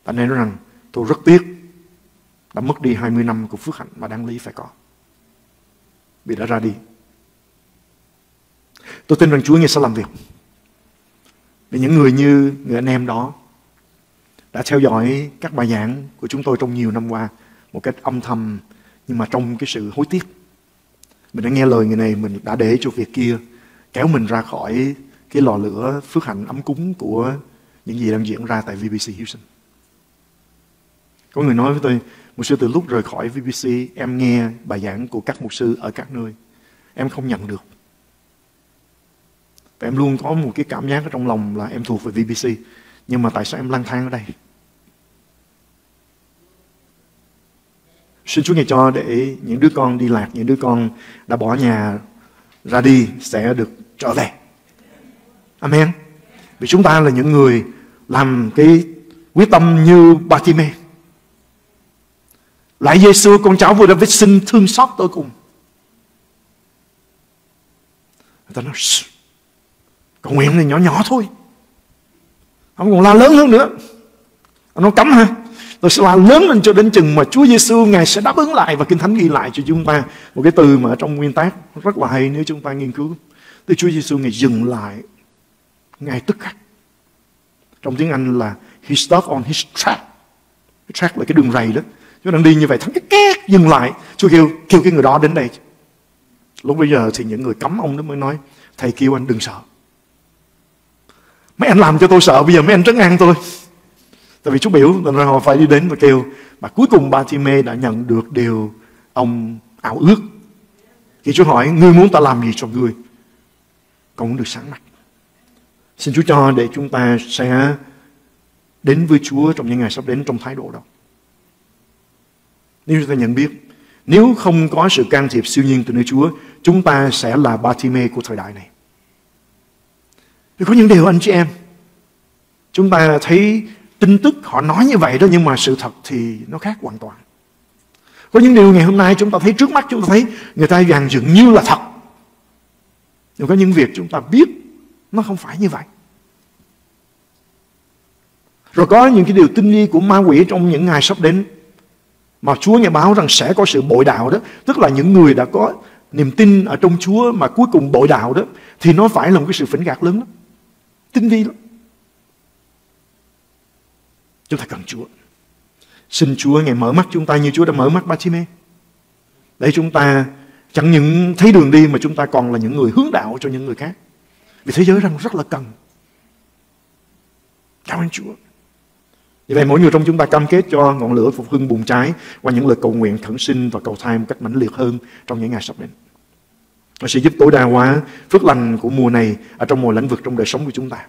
Anh ấy nói rằng tôi rất tiếc đã mất đi hai mươi năm của phước hạnh mà đáng lý phải có, vì đã ra đi. Tôi tin rằng Chúa Ngài sẽ làm việc. Vì những người như người anh em đó đã theo dõi các bài giảng của chúng tôi trong nhiều năm qua một cách âm thầm, nhưng mà trong cái sự hối tiếc. Mình đã nghe lời người này, mình đã để cho việc kia kéo mình ra khỏi cái lò lửa phước hạnh ấm cúng của những gì đang diễn ra tại vê bê xê Houston. Có người nói với tôi, mục sư từ lúc rời khỏi vê bê xê, em nghe bài giảng của các mục sư ở các nơi, em không nhận được. Và em luôn có một cái cảm giác ở trong lòng là em thuộc về vê bê xê, nhưng mà tại sao em lang thang ở đây? Xin Chúa Ngài cho để những đứa con đi lạc, những đứa con đã bỏ nhà ra đi sẽ được trở về. Amen. Vì chúng ta là những người làm cái quyết tâm như Ba-ti-mê. Lại Giê-xu, con cháu vua David, xin thương xót tôi cùng. Người ta nói, cầu nguyện này nhỏ nhỏ thôi, ông còn la lớn hơn nữa. Ông nói cấm hả? Tôi sẽ la lớn lên cho đến chừng mà Chúa Giê-xu Ngài sẽ đáp ứng lại. Và Kinh Thánh ghi lại cho chúng ta một cái từ mà trong nguyên tác rất là hay nếu chúng ta nghiên cứu. Thì Chúa Giê-xu Ngài dừng lại ngay tức khắc. Trong tiếng Anh là he stopped on his track. His track là cái đường rầy đó. Chúa đang đi như vậy, thắng cái két dừng lại. Chúa kêu kêu cái người đó đến đây. Lúc bây giờ thì những người cấm ông đó mới nói, thầy kêu anh đừng sợ. Mấy anh làm cho tôi sợ, bây giờ mấy anh trấn an tôi. Tại vì Chúa biểu, nên họ phải đi đến và kêu. Và cuối cùng Ba-ti-mê đã nhận được điều ông ảo ước. Khi Chúa hỏi, ngươi muốn ta làm gì cho ngươi? Con cũng được sáng mắt. Xin Chúa cho để chúng ta sẽ đến với Chúa trong những ngày sắp đến trong thái độ đó. Nếu chúng ta nhận biết, nếu không có sự can thiệp siêu nhiên từ nơi Chúa, chúng ta sẽ là Ba-ti-mê của thời đại này. Có những điều anh chị em, chúng ta thấy tin tức họ nói như vậy đó, nhưng mà sự thật thì nó khác hoàn toàn. Có những điều ngày hôm nay chúng ta thấy trước mắt, chúng ta thấy người ta dàn dựng như là thật. Nhưng có những việc chúng ta biết nó không phải như vậy. Rồi có những cái điều tinh vi của ma quỷ trong những ngày sắp đến mà Chúa nghe báo rằng sẽ có sự bội đạo đó. Tức là những người đã có niềm tin ở trong Chúa mà cuối cùng bội đạo đó, thì nó phải là một cái sự phỉnh gạt lớn lắm, tinh vi lắm. Chúng ta cần Chúa. Xin Chúa Ngài mở mắt chúng ta như Chúa đã mở mắt Ba-ti-mê, để chúng ta chẳng những thấy đường đi mà chúng ta còn là những người hướng đạo cho những người khác. Vì thế giới đang rất là cần. Cảm ơn Chúa. Vì vậy mỗi người trong chúng ta cam kết cho ngọn lửa phục hưng bùng cháy qua những lời cầu nguyện, khẩn xin và cầu thay một cách mãnh liệt hơn trong những ngày sắp đến. Nó sẽ giúp tối đa hóa phước lành của mùa này ở trong mọi lĩnh vực trong đời sống của chúng ta.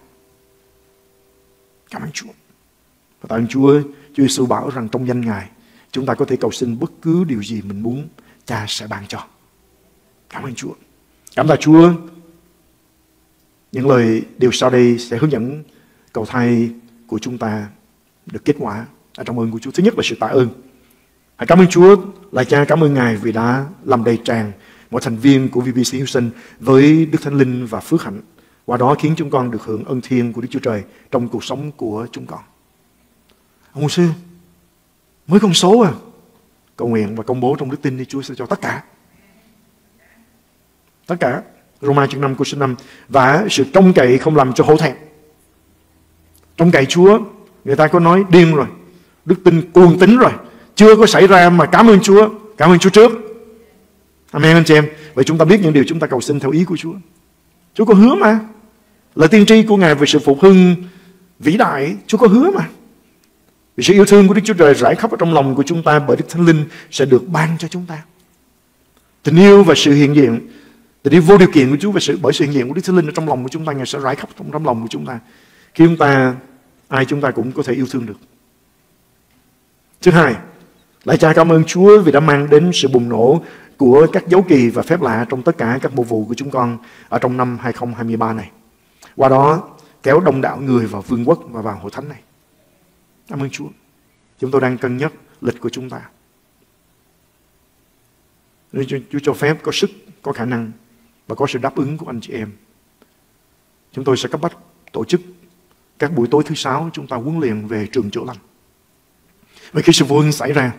Cảm ơn Chúa. Và tạ ơn Chúa, Chúa Giêsu bảo rằng trong danh Ngài chúng ta có thể cầu xin bất cứ điều gì mình muốn, Cha sẽ ban cho. Cảm ơn Chúa. Cảm tạ Chúa. Những lời điều sau đây sẽ hướng dẫn cầu thay của chúng ta được kết quả ở trong ơn của Chúa. Thứ nhất là sự tạ ơn. Hãy cảm ơn Chúa là Cha, cảm ơn Ngài vì đã làm đầy tràn mỗi thành viên của vê bê xê Houston với Đức Thánh Linh và phước hạnh, qua đó khiến chúng con được hưởng ân thiên của Đức Chúa Trời trong cuộc sống của chúng con. Ông Mục Sư, mới con số à, cầu nguyện và công bố trong đức tin đi, Chúa sẽ cho tất cả. Tất cả. Roma chương năm câu số năm. Và sự trông cậy không làm cho hổ thẹn. Trông cậy Chúa, người ta có nói điên rồi, đức tin cuồng tín rồi, chưa có xảy ra mà cảm ơn Chúa. Cảm ơn Chúa trước. Amen anh chị em. Vậy chúng ta biết những điều chúng ta cầu xin theo ý của Chúa. Chúa có hứa mà. Lời tiên tri của Ngài về sự phục hưng vĩ đại, Chúa có hứa mà. Vì sự yêu thương của Đức Chúa Trời rải khắp ở trong lòng của chúng ta bởi Đức Thánh Linh sẽ được ban cho chúng ta. Tình yêu và sự hiện diện, tình yêu vô điều kiện của Chúa và sự bởi sự hiện diện của Đức Thánh Linh ở trong lòng của chúng ta, Ngài sẽ rải khắp trong, trong lòng của chúng ta. Khi chúng ta, ai chúng ta cũng có thể yêu thương được. Thứ hai, lại Cha cảm ơn Chúa vì đã mang đến sự bùng nổ của các dấu kỳ và phép lạ trong tất cả các mùa vụ của chúng con ở trong năm hai không hai ba này. Qua đó kéo đông đảo người vào vương quốc và vào hội thánh này. Cảm ơn Chúa. Chúng tôi đang cân nhắc lịch của chúng ta. Chúa cho phép có sức, có khả năng và có sự đáp ứng của anh chị em. Chúng tôi sẽ cấp bách tổ chức các buổi tối thứ sáu chúng ta huấn luyện về trường chữa lành. Vì khi sự phục hưng xảy ra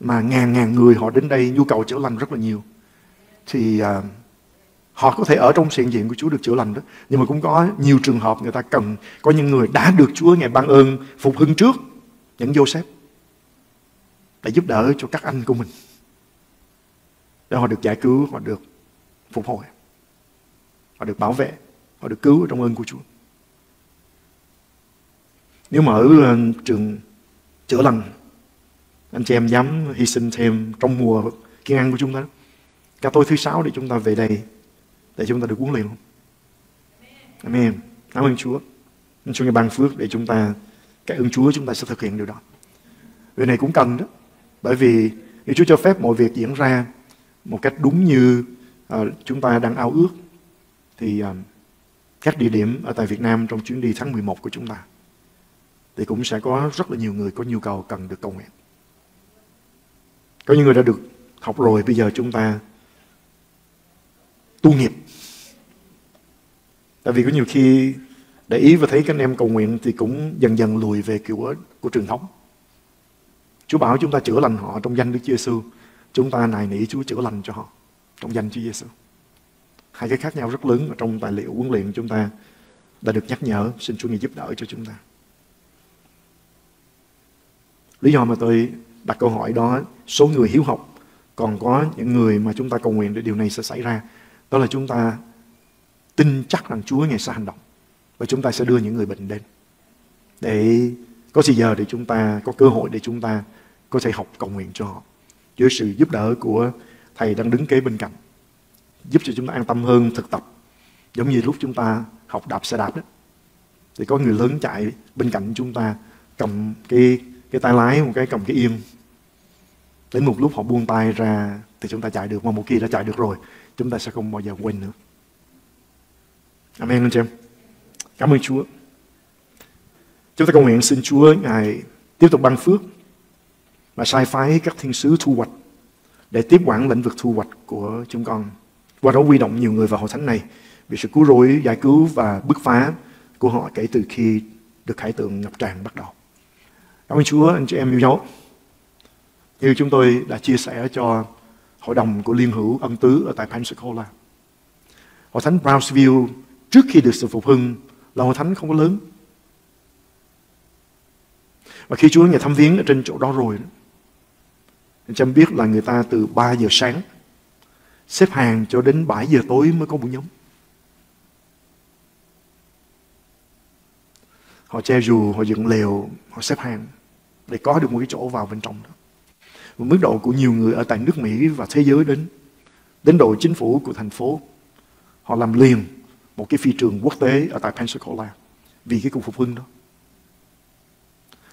mà ngàn ngàn người họ đến đây nhu cầu chữa lành rất là nhiều, thì uh, họ có thể ở trong sự hiện diện của Chúa được chữa lành đó. Nhưng mà cũng có nhiều trường hợp người ta cần, có những người đã được Chúa Ngài ban ơn phục hưng trước, những Joseph, để giúp đỡ cho các anh của mình, để họ được giải cứu, họ được phục hồi, họ được bảo vệ, họ được cứu trong ơn của Chúa. Nếu mà ở trường chữa lành, anh chị em dám hy sinh thêm trong mùa kiêng ăn của chúng ta, cả tối thứ sáu để chúng ta về đây, để chúng ta được huấn luyện không? Amen. Cảm ơn Chúa. Anh Chúa Ngài ban phước để chúng ta, cái ơn Chúa chúng ta sẽ thực hiện điều đó. Điều này cũng cần đó. Bởi vì Chúa cho phép mọi việc diễn ra một cách đúng như uh, chúng ta đang ao ước. Thì uh, các địa điểm ở tại Việt Nam trong chuyến đi tháng mười một của chúng ta, thì cũng sẽ có rất là nhiều người có nhu cầu cần được cầu nguyện. Có những người đã được học rồi, bây giờ chúng ta tu nghiệp. Tại vì có nhiều khi để ý và thấy các anh em cầu nguyện thì cũng dần dần lùi về kiểu của, của truyền thống. Chúa bảo chúng ta chữa lành họ trong danh Đức Chúa Giêsu, chúng ta nài nỉ Chúa chữa lành cho họ trong danh Chúa Giêsu. Hai cái khác nhau rất lớn ở trong tài liệu huấn luyện chúng ta đã được nhắc nhở. Xin Chúa Ngài giúp đỡ cho chúng ta. Lý do mà tôi đặt câu hỏi đó, số người hiếu học, còn có những người mà chúng ta cầu nguyện để điều này sẽ xảy ra, đó là chúng ta tin chắc rằng Chúa Ngài sẽ hành động. Và chúng ta sẽ đưa những người bệnh đến, để có thời giờ để chúng ta có cơ hội để chúng ta có thể học cầu nguyện cho họ, với sự giúp đỡ của Thầy đang đứng kế bên cạnh, giúp cho chúng ta an tâm hơn thực tập. Giống như lúc chúng ta học đạp xe đạp đó, thì có người lớn chạy bên cạnh chúng ta, cầm cái, cái tay lái, một cái cầm cái yên, Đến một lúc họ buông tay ra thì chúng ta chạy được. Mà một khi đã chạy được rồi, chúng ta sẽ không bao giờ quên nữa. Amen anh chị em. Cảm ơn Chúa. Chúng ta cầu nguyện xin Chúa Ngài tiếp tục ban phước và sai phái các thiên sứ thu hoạch để tiếp quản lĩnh vực thu hoạch của chúng con. Qua đó huy động nhiều người vào hội thánh này vì sự cứu rỗi, giải cứu và bứt phá của họ kể từ khi được khải tượng ngập tràn bắt đầu. Cảm ơn Chúa, anh chị em yêu dấu. Như chúng tôi đã chia sẻ cho hội đồng của Liên Hữu Ân Tứ ở tại Pensacola, hội thánh Brownsville trước khi được sự phục hưng là hội thánh không có lớn. Và khi Chúa Ngài thăm viếng ở trên chỗ đó rồi, anh chị em biết là người ta từ ba giờ sáng xếp hàng cho đến bảy giờ tối mới có buổi nhóm. Họ che dù, họ dựng lều, họ xếp hàng để có được một cái chỗ vào bên trong đó. Một mức độ của nhiều người ở tại nước Mỹ và thế giới đến, đến độ chính phủ của thành phố, họ làm liền một cái phi trường quốc tế ở tại Pensacola vì cái cuộc phục hưng đó.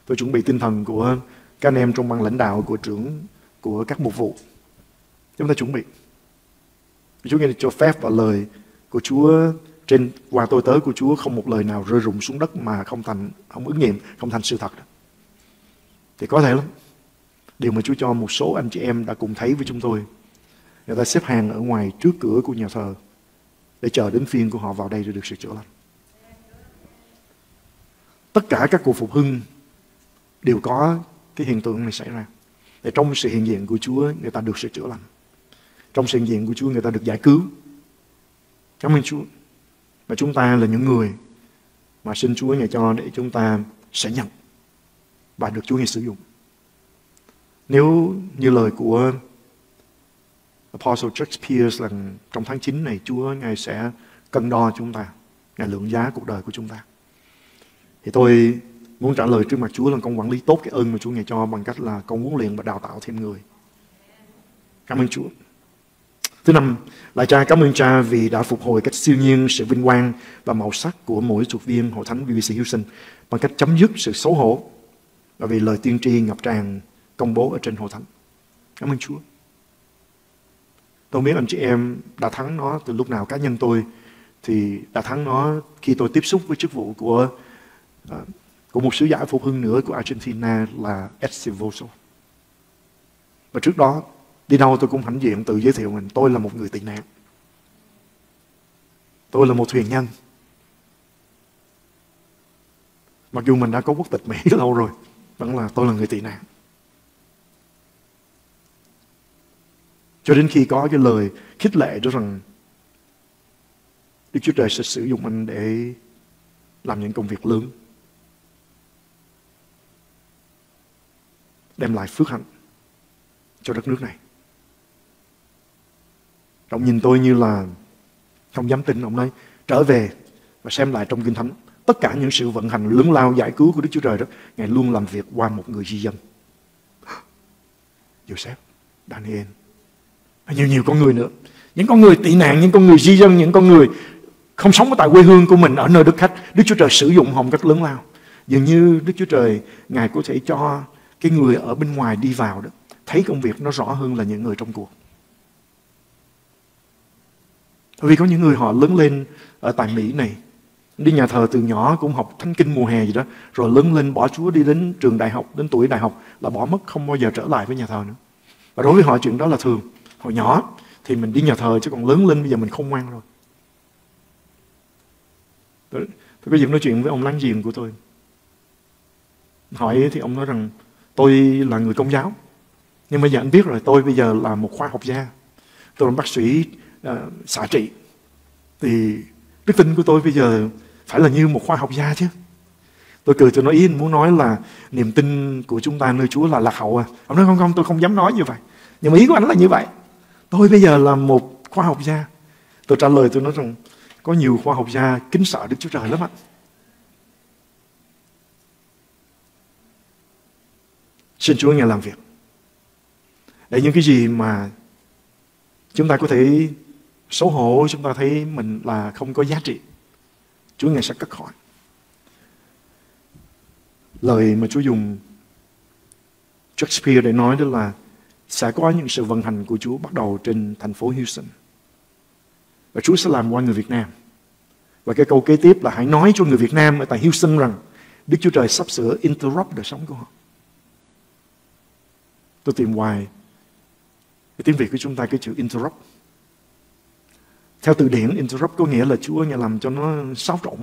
Tôi chuẩn bị tinh thần của các anh em trong ban lãnh đạo, của trưởng, của các mục vụ. Chúng ta chuẩn bị. Chúa nghe cho phép và lời của Chúa trên qua tôi tới của Chúa không một lời nào rơi rụng xuống đất mà không thành, không ứng nghiệm, không thành sự thật đó. Thì có thể lắm. Điều mà Chúa cho một số anh chị em đã cùng thấy với chúng tôi. Người ta xếp hàng ở ngoài trước cửa của nhà thờ để chờ đến phiên của họ vào đây để được sự chữa lành. Tất cả các cuộc phục hưng đều có cái hiện tượng này xảy ra. Để trong sự hiện diện của Chúa người ta được sự chữa lành. Trong sự hiện diện của Chúa người ta được giải cứu. Cảm ơn Chúa. Mà chúng ta là những người mà xin Chúa Ngài cho để chúng ta sẽ nhận và được Chúa Ngài sử dụng. Nếu như lời của Apostle Shakespeare là trong tháng chín này Chúa Ngài sẽ cân đo chúng ta, Ngài lượng giá cuộc đời của chúng ta. Thì tôi muốn trả lời trước mặt Chúa là con quản lý tốt cái ơn mà Chúa Ngài cho bằng cách là con huấn luyện và đào tạo thêm người. Cảm ơn Chúa. Thứ năm, lại cha cảm ơn cha vì đã phục hồi cách siêu nhiên sự vinh quang và màu sắc của mỗi thuộc viên hội thánh bê bê xê Houston bằng cách chấm dứt sự xấu hổ và vì lời tiên tri ngập tràn công bố ở trên hội thánh. Cảm ơn Chúa. Tôi biết anh chị em đã thắng nó từ lúc nào. Cá nhân tôi thì đã thắng nó khi tôi tiếp xúc với chức vụ của của một sứ giả phục hưng nữa của Argentina là Escivoso. Và trước đó đi đâu tôi cũng hãnh diện tự giới thiệu mình. Tôi là một người tị nạn. Tôi là một thuyền nhân. Mặc dù mình đã có quốc tịch Mỹ lâu rồi, vẫn là tôi là người tị nạn. Cho đến khi có cái lời khích lệ đó rằng Đức Chúa Trời sẽ sử dụng anh để làm những công việc lớn, đem lại phước hạnh cho đất nước này. Ông nhìn tôi như là không dám tin. Ông nói trở về và xem lại trong Kinh Thánh. Tất cả những sự vận hành lớn lao giải cứu của Đức Chúa Trời đó, Ngài luôn làm việc qua một người di dân. Joseph, Daniel, nhiều nhiều con người nữa. Những con người tị nạn, những con người di dân, những con người không sống ở tại quê hương của mình, ở nơi đất khách, Đức Chúa Trời sử dụng họ một cách lớn lao. Dường như Đức Chúa Trời Ngài có thể cho cái người ở bên ngoài đi vào đó thấy công việc nó rõ hơn là những người trong cuộc. Vì có những người họ lớn lên ở tại Mỹ này, đi nhà thờ từ nhỏ, cũng học thánh kinh mùa hè gì đó, rồi lớn lên bỏ Chúa, đi đến trường đại học, đến tuổi đại học là bỏ mất, không bao giờ trở lại với nhà thờ nữa. Và đối với họ chuyện đó là thường. Hồi nhỏ thì mình đi nhà thờ, chứ còn lớn lên bây giờ mình không ngoan rồi. Tôi, tôi có dịp nói chuyện với ông láng giềng của tôi. Hỏi thì ông nói rằng tôi là người Công giáo, nhưng bây giờ anh biết rồi, tôi bây giờ là một khoa học gia, tôi là bác sĩ uh, xạ trị. Thì đức tin của tôi bây giờ phải là như một khoa học gia chứ. Tôi cười tôi nói ý muốn nói là niềm tin của chúng ta nơi Chúa là lạc hậu à. Ông nói không không, tôi không dám nói như vậy, nhưng mà ý của anh là như vậy. Tôi bây giờ là một khoa học gia. Tôi trả lời tôi nói rằng có nhiều khoa học gia kính sợ Đức Chúa Trời lắm ạ. Xin Chúa Ngài làm việc để những cái gì mà chúng ta có thể xấu hổ, chúng ta thấy mình là không có giá trị, Chúa Ngài sẽ cất khỏi. Lời mà Chúa dùng Shakespeare để nói đó là sẽ có những sự vận hành của Chúa bắt đầu trên thành phố Houston. Và Chúa sẽ làm qua người Việt Nam. Và cái câu kế tiếp là hãy nói cho người Việt Nam ở tại Houston rằng Đức Chúa Trời sắp sửa interrupt đời sống của họ. Tôi tìm hoài cái tiếng Việt của chúng ta cái chữ interrupt. Theo từ điển, interrupt có nghĩa là Chúa Ngài làm cho nó xáo trộn.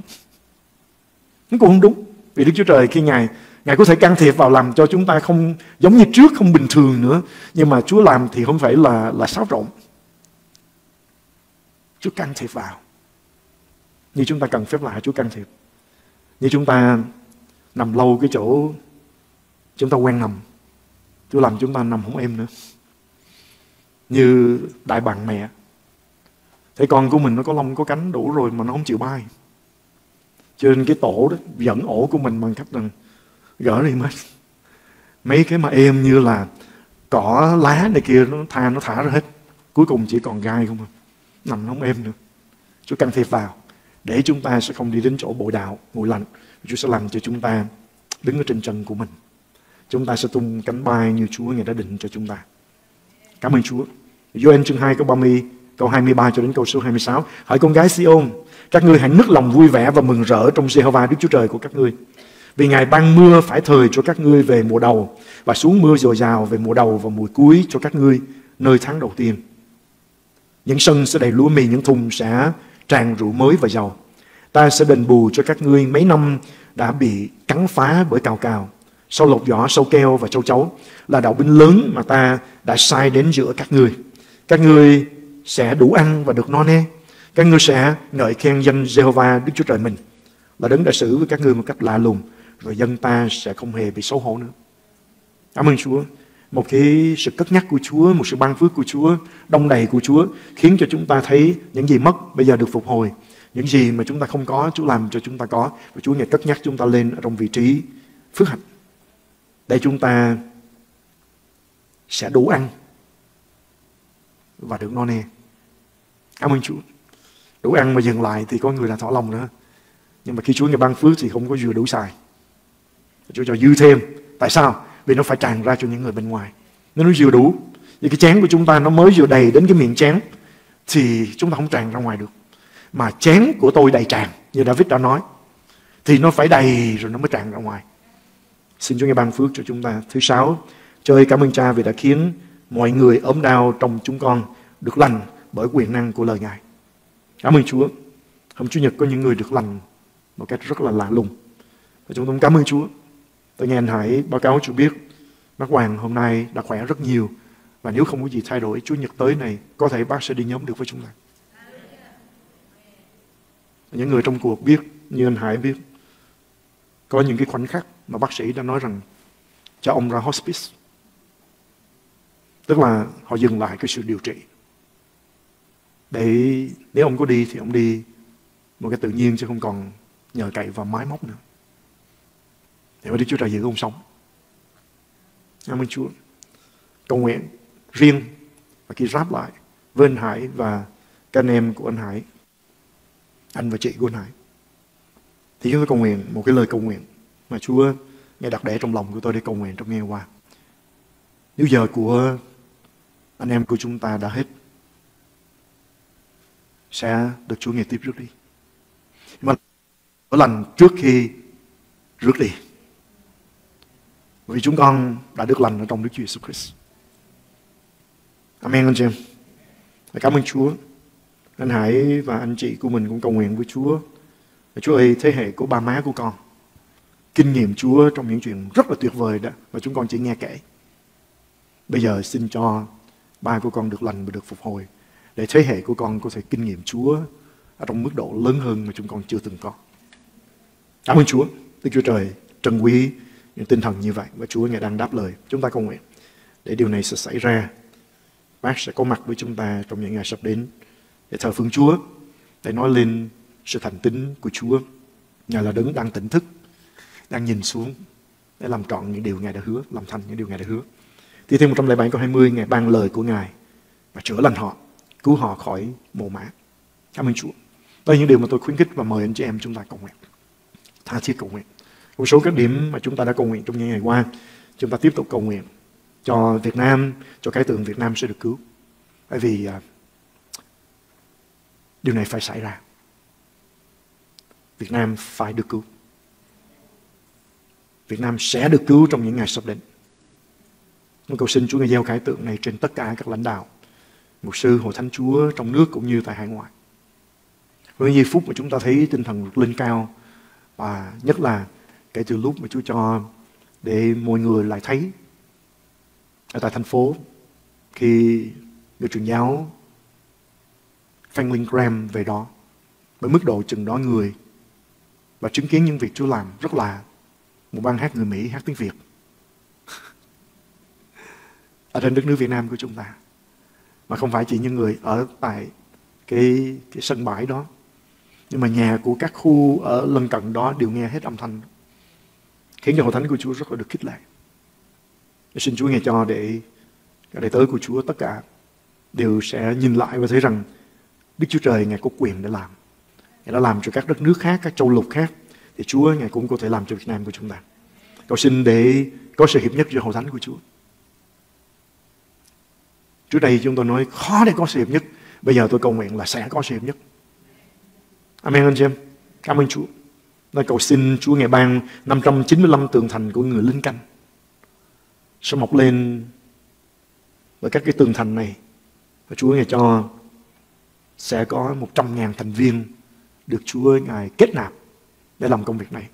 Nó cũng không đúng. Vì Đức Chúa Trời khi Ngài Ngài có thể can thiệp vào làm cho chúng ta không giống như trước, không bình thường nữa. Nhưng mà Chúa làm thì không phải là, là xáo trộn. Chúa can thiệp vào. Như chúng ta cần phép lạ, Chúa can thiệp. Như chúng ta nằm lâu cái chỗ chúng ta quen nằm, Chúa làm chúng ta nằm không êm nữa. Như đại bàng mẹ, thấy con của mình nó có lông có cánh đủ rồi mà nó không chịu bay, cho nên cái tổ đó dẫn ổ của mình bằng cách là gỡ đi mấy mấy cái mà êm như là cỏ lá này kia, nó tha nó thả ra hết, cuối cùng chỉ còn gai không à, nằm không êm nữa. Chúa can thiệp vào để chúng ta sẽ không đi đến chỗ bội đạo ngồi lạnh. Chúa sẽ làm cho chúng ta đứng ở trên chân của mình, chúng ta sẽ tung cánh bay như Chúa Ngài đã định cho chúng ta. Cảm ơn Chúa. Giô-ên chương hai câu ba mươi, câu hai mươi ba cho đến câu số hai mươi sáu. Hỡi con gái Si-ôn, các ngươi hãy nức lòng vui vẻ và mừng rỡ trong Giê-hô-va Đức Chúa Trời của các ngươi. Vì Ngài ban mưa phải thời cho các ngươi về mùa đầu, và xuống mưa dồi dào về mùa đầu và mùa cuối cho các ngươi nơi tháng đầu tiên. Những sân sẽ đầy lúa mì, những thùng sẽ tràn rượu mới và dầu. Ta sẽ đền bù cho các ngươi mấy năm đã bị cắn phá bởi cào cào, sâu lột vỏ, sâu keo và châu chấu, là đạo binh lớn mà ta đã sai đến giữa các ngươi. Các ngươi sẽ đủ ăn và được no nê. Các ngươi sẽ ngợi khen danh Giê-hô-va Đức Chúa Trời mình, là Đấng đã xử với các ngươi một cách lạ lùng, rồi dân ta sẽ không hề bị xấu hổ nữa. Cảm ơn Chúa. Một cái sự cất nhắc của Chúa, một sự ban phước của Chúa, đông đầy của Chúa, khiến cho chúng ta thấy những gì mất bây giờ được phục hồi, những gì mà chúng ta không có, Chúa làm cho chúng ta có. Và Chúa Ngài cất nhắc chúng ta lên ở trong vị trí phước hạnh, để chúng ta sẽ đủ ăn và được no nê. Cảm ơn Chúa. Đủ ăn mà dừng lại thì có người là thỏa lòng nữa. Nhưng mà khi Chúa Ngài ban phước thì không có vừa đủ xài. Chúa cho dư thêm. Tại sao? Vì nó phải tràn ra cho những người bên ngoài. Nếu nó vừa đủ, thì cái chén của chúng ta nó mới vừa đầy đến cái miệng chén, thì chúng ta không tràn ra ngoài được. Mà chén của tôi đầy tràn, như David đã nói, thì nó phải đầy rồi nó mới tràn ra ngoài. Xin Chúa Ngài ban phước cho chúng ta. Thứ sáu, trời cảm ơn Cha vì đã khiến mọi người ốm đau trong chúng con được lành bởi quyền năng của lời Ngài. Cảm ơn Chúa. Hôm Chủ nhật có những người được lành một cách rất là lạ lùng. Và chúng tôi cảm ơn Chúa. Tôi nghe anh Hải báo cáo Chúa biết bác Hoàng hôm nay đã khỏe rất nhiều. Và nếu không có gì thay đổi, Chủ nhật tới này có thể bác sẽ đi nhóm được với chúng ta. Những người trong cuộc biết, như anh Hải biết, có những cái khoảnh khắc mà bác sĩ đã nói rằng cho ông ra hospice. Tức là họ dừng lại cái sự điều trị. Để nếu ông có đi thì ông đi một cái tự nhiên, chứ không còn nhờ cậy vào máy móc nữa. Để mà Đức Chúa Trời giữ ông sống. Cảm ơn Chúa. Cầu nguyện riêng và khi ráp lại với anh Hải và các anh em của anh Hải, anh và chị của anh Hải, thì chúng tôi cầu nguyện một cái lời cầu nguyện mà Chúa Ngài đặt để trong lòng của tôi để cầu nguyện trong ngày qua. Nếu giờ của anh em của chúng ta đã hết, sẽ được Chúa Ngài tiếp rước đi. Nhưng mà ở lành trước khi rước đi, vì chúng con đã được lành ở trong Đức Chúa Jesus Christ. Amen anh chị em. Cảm ơn Chúa. Anh Hải và anh chị của mình cũng cầu nguyện với Chúa. Chúa ơi, thế hệ của ba má của con kinh nghiệm Chúa trong những chuyện rất là tuyệt vời đó mà chúng con chỉ nghe kể. Bây giờ xin cho ba của con được lành và được phục hồi, để thế hệ của con có thể kinh nghiệm Chúa ở trong mức độ lớn hơn mà chúng con chưa từng có. Cảm ơn Chúa. Đức Chúa Trời trân quý những tinh thần như vậy, và Chúa Ngài đang đáp lời. Chúng ta cầu nguyện để điều này sẽ xảy ra. Bác sẽ có mặt với chúng ta trong những ngày sắp đến để thờ phượng Chúa, để nói lên sự thành tín của Chúa. Ngài là Đấng đang tỉnh thức, đang nhìn xuống để làm trọn những điều Ngài đã hứa, làm thành những điều Ngài đã hứa. Thi Thiên một trăm lẻ bảy câu hai mươi, Ngài ban lời của Ngài và chữa lành họ, cứu họ khỏi mồ mả. Cảm ơn Chúa. Đây là những điều mà tôi khuyến khích và mời anh chị em chúng ta cầu nguyện. Tha thiết cầu nguyện. Một số các điểm mà chúng ta đã cầu nguyện trong những ngày qua, chúng ta tiếp tục cầu nguyện cho Việt Nam, cho cái tượng Việt Nam sẽ được cứu. Bởi vì uh, điều này phải xảy ra. Việt Nam phải được cứu. Việt Nam sẽ được cứu trong những ngày sắp đến. Tôi cầu xin Chúa Ngài gieo cái tượng này trên tất cả các lãnh đạo, mục sư, hội thánh Chúa trong nước cũng như tại hải ngoại. Với giây phút mà chúng ta thấy tinh thần lên cao, và nhất là kể từ lúc mà Chúa cho để mọi người lại thấy ở tại thành phố, khi người truyền giáo Franklin Graham về đó, với mức độ chừng đó người, và chứng kiến những việc Chúa làm, rất là một ban hát người Mỹ hát tiếng Việt ở trên đất nước Việt Nam của chúng ta. Mà không phải chỉ những người ở tại cái, cái sân bãi đó, nhưng mà nhà của các khu ở lân cận đó đều nghe hết âm thanh, khiến cho hội thánh của Chúa rất là được khích lệ. Xin Chúa nghe cho để các đệ tớ của Chúa tất cả đều sẽ nhìn lại và thấy rằng Đức Chúa Trời Ngài có quyền để làm. Ngài đã làm cho các đất nước khác, các châu lục khác, thì Chúa Ngài cũng có thể làm cho Việt Nam của chúng ta. Cầu xin để có sự hiệp nhất giữa hội thánh của Chúa. Trước đây chúng tôi nói khó để có sự hiệp nhất, bây giờ tôi cầu nguyện là sẽ có sự hiệp nhất. Amen anh chị em. Cảm ơn Chúa. Tôi cầu xin Chúa Ngài ban năm trăm chín mươi lăm tường thành của người lính canh sẽ mọc lên với các cái tường thành này. Và Chúa Ngài cho sẽ có một trăm nghìn thành viên được Chúa Ngài kết nạp để làm công việc này.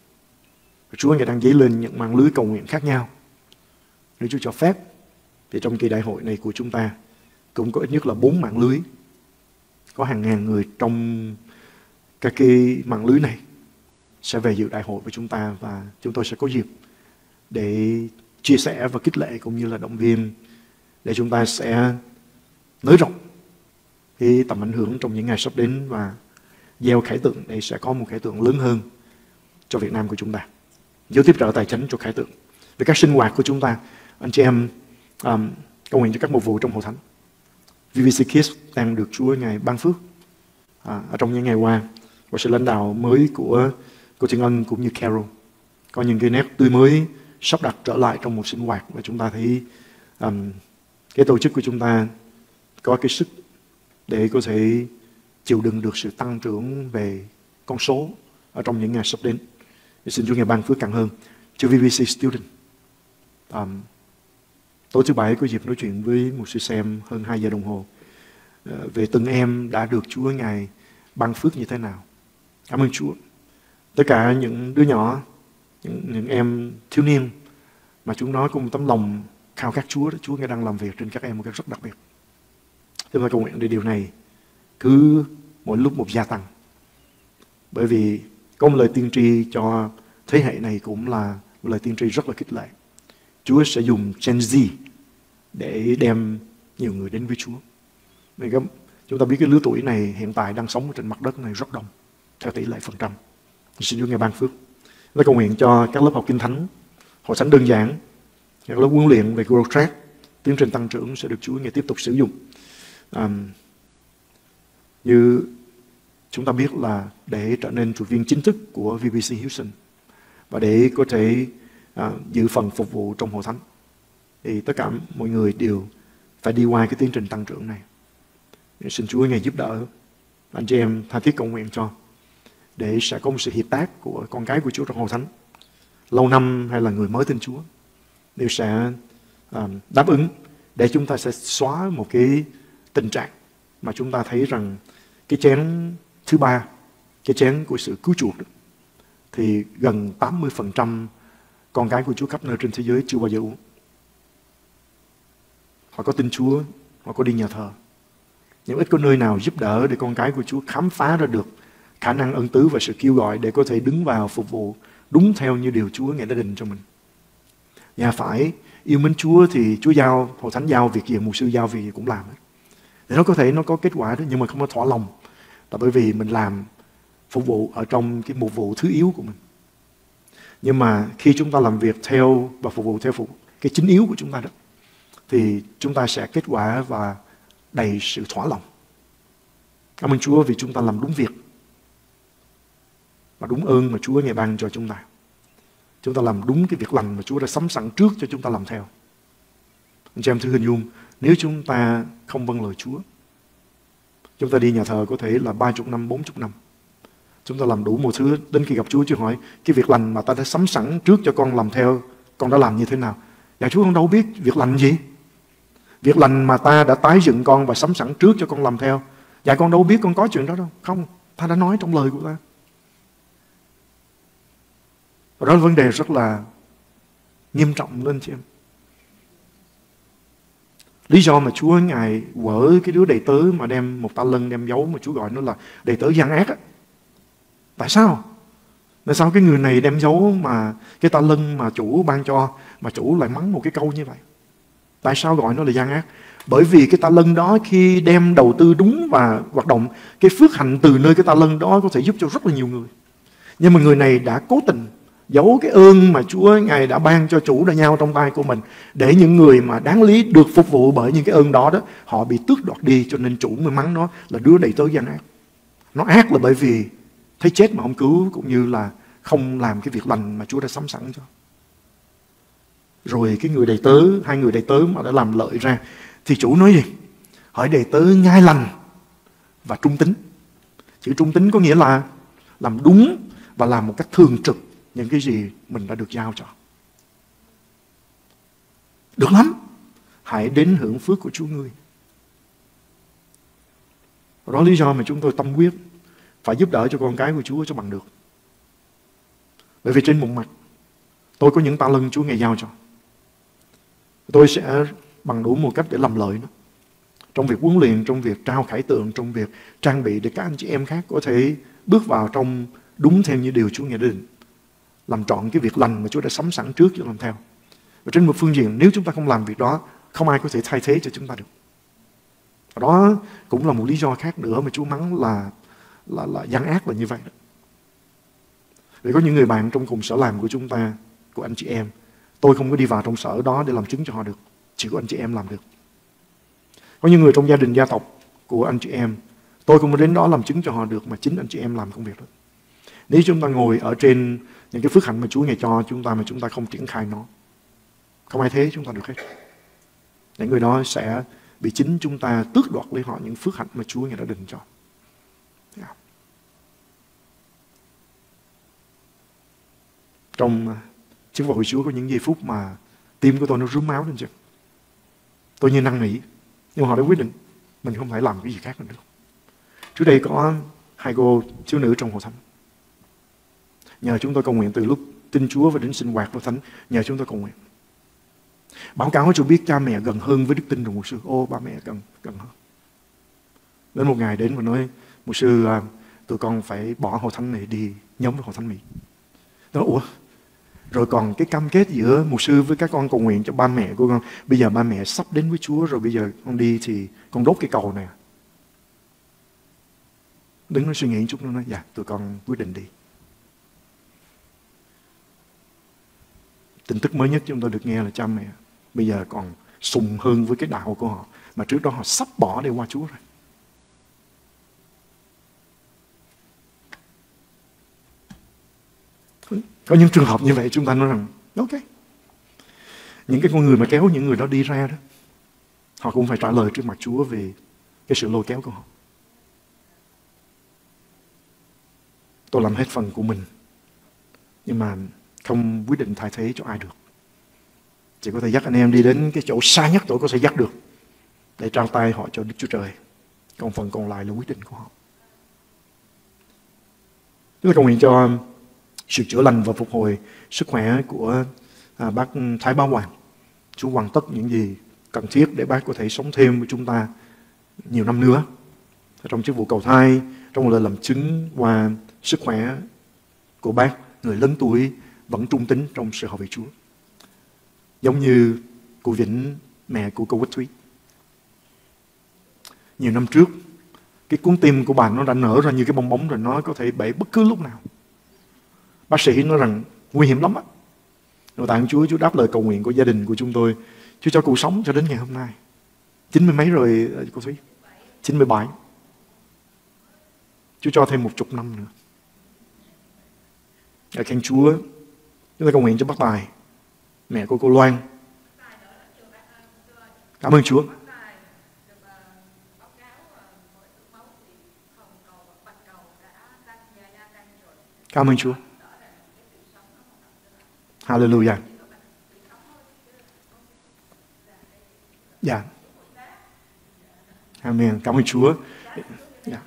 Và Chúa Ngài đang dấy lên những mạng lưới cầu nguyện khác nhau. Nếu Chúa cho phép thì trong kỳ đại hội này của chúng ta cũng có ít nhất là bốn mạng lưới, có hàng ngàn người trong các cái mạng lưới này sẽ về dự đại hội với chúng ta, và chúng tôi sẽ có dịp để chia sẻ và khích lệ cũng như là động viên để chúng ta sẽ nới rộng cái tầm ảnh hưởng trong những ngày sắp đến và gieo khải tượng để sẽ có một khải tượng lớn hơn cho Việt Nam của chúng ta. Giúp tiếp trợ tài chính cho khải tượng. Về các sinh hoạt của chúng ta, anh chị em um, cầu nguyện cho các mục vụ trong hội thánh. vê vê xê Kids đang được Chúa Ngài ban phước à, ở trong những ngày qua, và sự lãnh đạo mới của cô Thiên Ân cũng như Carol có những cái nét tươi mới sắp đặt trở lại trong một sinh hoạt, và chúng ta thấy um, cái tổ chức của chúng ta có cái sức để có thể chịu đựng được sự tăng trưởng về con số ở trong những ngày sắp đến. Để xin Chúa Ngài ban phước càng hơn cho vê vê xê Student. Um, tối thứ Bảy có dịp nói chuyện với một sư xem hơn hai giờ đồng hồ uh, về từng em đã được Chúa Ngài ban phước như thế nào. Cảm ơn Chúa. Tất cả những đứa nhỏ, những, những em thiếu niên mà chúng nó cùng tấm lòng khao khát Chúa, Chúa Ngài đang làm việc trên các em một cách rất đặc biệt. Chúng ta cầu nguyện để điều này cứ mỗi lúc một gia tăng. Bởi vì có một lời tiên tri cho thế hệ này cũng là một lời tiên tri rất là khích lệ. Chúa sẽ dùng Gen Z để đem nhiều người đến với Chúa. Vì chúng ta biết cái lứa tuổi này hiện tại đang sống trên mặt đất này rất đông, theo tỷ lệ phần trăm. Xin Chúa Ngài ban phước. Chúng ta cầu nguyện cho các lớp học kinh thánh, hội thánh đơn giản, các lớp huấn luyện về Growth Track, tiến trình tăng trưởng sẽ được Chúa Ngài tiếp tục sử dụng. Um, như chúng ta biết là để trở nên trụ viên chính thức của vê bê xê Houston và để có thể uh, giữ phần phục vụ trong hội thánh, thì tất cả mọi người đều phải đi qua cái tiến trình tăng trưởng này. Xin Chúa Ngài giúp đỡ anh chị em, tha thiết cầu nguyện cho để sẽ có một sự hiệp tác của con cái của Chúa trong hội thánh, lâu năm hay là người mới tin Chúa đều sẽ uh, đáp ứng để chúng ta sẽ xóa một cái tình trạng mà chúng ta thấy rằng cái chén thứ ba, cái chén của sự cứu chuộc, thì gần tám mươi phần trăm con cái của Chúa khắp nơi trên thế giới chưa bao giờ uống. Họ có tin Chúa, họ có đi nhà thờ, nhưng ít có nơi nào giúp đỡ để con cái của Chúa khám phá ra được khả năng ân tứ và sự kêu gọi để có thể đứng vào phục vụ đúng theo như điều Chúa Ngài đã định cho mình. Nhà phải yêu mến Chúa thì Chúa giao, hội thánh giao việc gì, mục sư giao việc gì cũng làm. Để nó có thể nó có kết quả đó, nhưng mà không có thỏa lòng. Là bởi vì mình làm phục vụ ở trong cái mục vụ thứ yếu của mình. Nhưng mà khi chúng ta làm việc theo và phục vụ theo phục cái chính yếu của chúng ta đó, thì chúng ta sẽ kết quả và đầy sự thỏa lòng. Cảm ơn Chúa vì chúng ta làm đúng việc và đúng ơn mà Chúa Ngài ban cho chúng ta. Chúng ta làm đúng cái việc lành mà Chúa đã sắm sẵn trước cho chúng ta làm theo. Chị em thưa nhung, nếu chúng ta không vâng lời Chúa, chúng ta đi nhà thờ có thể là ba chục năm, bốn chục năm. Chúng ta làm đủ một thứ, đến khi gặp Chúa, Chúa hỏi, cái việc lành mà ta đã sắm sẵn trước cho con làm theo, con đã làm như thế nào? Dạ Chúa, con đâu biết việc lành gì. Việc lành mà ta đã tái dựng con và sắm sẵn trước cho con làm theo. Dạ con đâu biết con có chuyện đó đâu. Không, ta đã nói trong lời của ta. Và đó là vấn đề rất là nghiêm trọng lên chị em. Lý do mà Chúa Ngài quở cái đứa đầy tớ mà đem một ta lân đem giấu mà Chúa gọi nó là đầy tớ gian ác á. Tại sao? Tại sao cái người này đem giấu mà cái ta lân mà chủ ban cho mà chủ lại mắng một cái câu như vậy? Tại sao gọi nó là gian ác? Bởi vì cái ta lân đó khi đem đầu tư đúng và hoạt động, cái phước hạnh từ nơi cái ta lân đó có thể giúp cho rất là nhiều người. Nhưng mà người này đã cố tình giấu cái ơn mà Chúa Ngài đã ban cho chủ đã nhau trong tay của mình, để những người mà đáng lý được phục vụ bởi những cái ơn đó đó, họ bị tước đoạt đi, cho nên chủ mới mắng nó là đứa đầy tớ gian ác. Nó ác là bởi vì thấy chết mà không cứu, cũng như là không làm cái việc lành mà Chúa đã sắm sẵn cho. Rồi cái người đầy tớ, hai người đầy tớ mà đã làm lợi ra, thì chủ nói gì? Hỏi đầy tớ ngay lành và trung tín. Chữ trung tín có nghĩa là làm đúng và làm một cách thường trực những cái gì mình đã được giao cho. Được lắm, hãy đến hưởng phước của Chúa ngươi. Đó là lý do mà chúng tôi tâm quyết phải giúp đỡ cho con cái của Chúa cho bằng được. Bởi vì trên một mặt, tôi có những ta lân Chúa Ngài giao cho, tôi sẽ bằng đủ một cách để làm lợi nó, trong việc huấn luyện, trong việc trao khải tượng, trong việc trang bị để các anh chị em khác có thể bước vào trong đúng theo như điều Chúa Ngài định, làm trọn cái việc lành mà Chúa đã sắm sẵn trước cho làm theo. Và trên một phương diện, nếu chúng ta không làm việc đó, không ai có thể thay thế cho chúng ta được. Và đó cũng là một lý do khác nữa mà Chúa mắng là là là gian ác là như vậy đó. Vì có những người bạn trong cùng sở làm của chúng ta, của anh chị em, tôi không có đi vào trong sở đó để làm chứng cho họ được, chỉ có anh chị em làm được. Có những người trong gia đình gia tộc của anh chị em, tôi không có đến đó làm chứng cho họ được, mà chính anh chị em làm công việc đó. Nếu chúng ta ngồi ở trên những cái phước hạnh mà Chúa Ngài cho chúng ta mà chúng ta không triển khai nó, không ai thế chúng ta được hết. Những người đó sẽ bị chính chúng ta tước đoạt lấy họ những phước hạnh mà Chúa Ngài đã định cho. Trong chứng vào hội Chúa có những giây phút mà tim của tôi nó rướm máu lên chứ. Tôi như năn nỉ, nhưng họ đã quyết định mình không thể làm cái gì khác nữa. Trước đây có hai cô thiếu nữ trong hội thánh, nhờ chúng tôi cầu nguyện từ lúc tin Chúa và đến sinh hoạt của thánh, nhờ chúng tôi cầu nguyện. Báo cáo cho biết cha mẹ gần hơn với đức tin rồi mục sư. Ô, ba mẹ gần gần hơn. Đến một ngày đến và nói, mục sư, tụi con phải bỏ hội thánh này đi nhóm với hội thánh Mỹ. Tôi nói, ủa? Rồi còn cái cam kết giữa mục sư với các con cầu nguyện cho ba mẹ của con, bây giờ ba mẹ sắp đến với Chúa rồi, bây giờ con đi thì con đốt cái cầu này. Đứng nó suy nghĩ chút, nó nói, dạ, tụi con quyết định đi. Tin tức mới nhất chúng tôi được nghe là cha mẹ bây giờ còn sùng hơn với cái đạo của họ, mà trước đó họ sắp bỏ để qua Chúa rồi. Có những trường hợp như vậy chúng ta nói rằng, ok, những cái con người mà kéo những người đó đi ra đó, họ cũng phải trả lời trước mặt Chúa về cái sự lôi kéo của họ. Tôi làm hết phần của mình, nhưng mà không quyết định thay thế cho ai được. Chỉ có thể dắt anh em đi đến cái chỗ xa nhất tôi có thể dắt được, để trao tay họ cho Đức Chúa Trời. Còn phần còn lại là quyết định của họ. Chúng tôi cầu nguyện cho sự chữa lành và phục hồi sức khỏe của à, bác Thái Bá Hoàng. Chúa hoàn tất những gì cần thiết để bác có thể sống thêm với chúng ta nhiều năm nữa, trong chức vụ cầu thai, trong lời làm chứng và sức khỏe của bác, người lớn tuổi vẫn trung tín trong sự hầu việc Chúa. Giống như cụ Vĩnh, mẹ của cô Quách Thúy. Nhiều năm trước, cái cuốn tim của bà nó đã nở ra như cái bong bóng rồi, nó có thể bể bất cứ lúc nào. Bác sĩ nói rằng nguy hiểm lắm á. Rồi tạ ơn Chúa, Chúa đáp lời cầu nguyện của gia đình của chúng tôi. Chúa cho cụ sống cho đến ngày hôm nay. Chín mươi mấy rồi cô Thúy? Chín mươi bảy. Chúa cho thêm một chục năm nữa. Ngài khen Chúa. Chúng ta cầu nguyện cho bác Tài, mẹ của cô Loan. Cảm ơn Chúa. Cảm ơn Chúa. Hallelujah. Dạ. Amen. Cảm ơn Chúa. Dạ.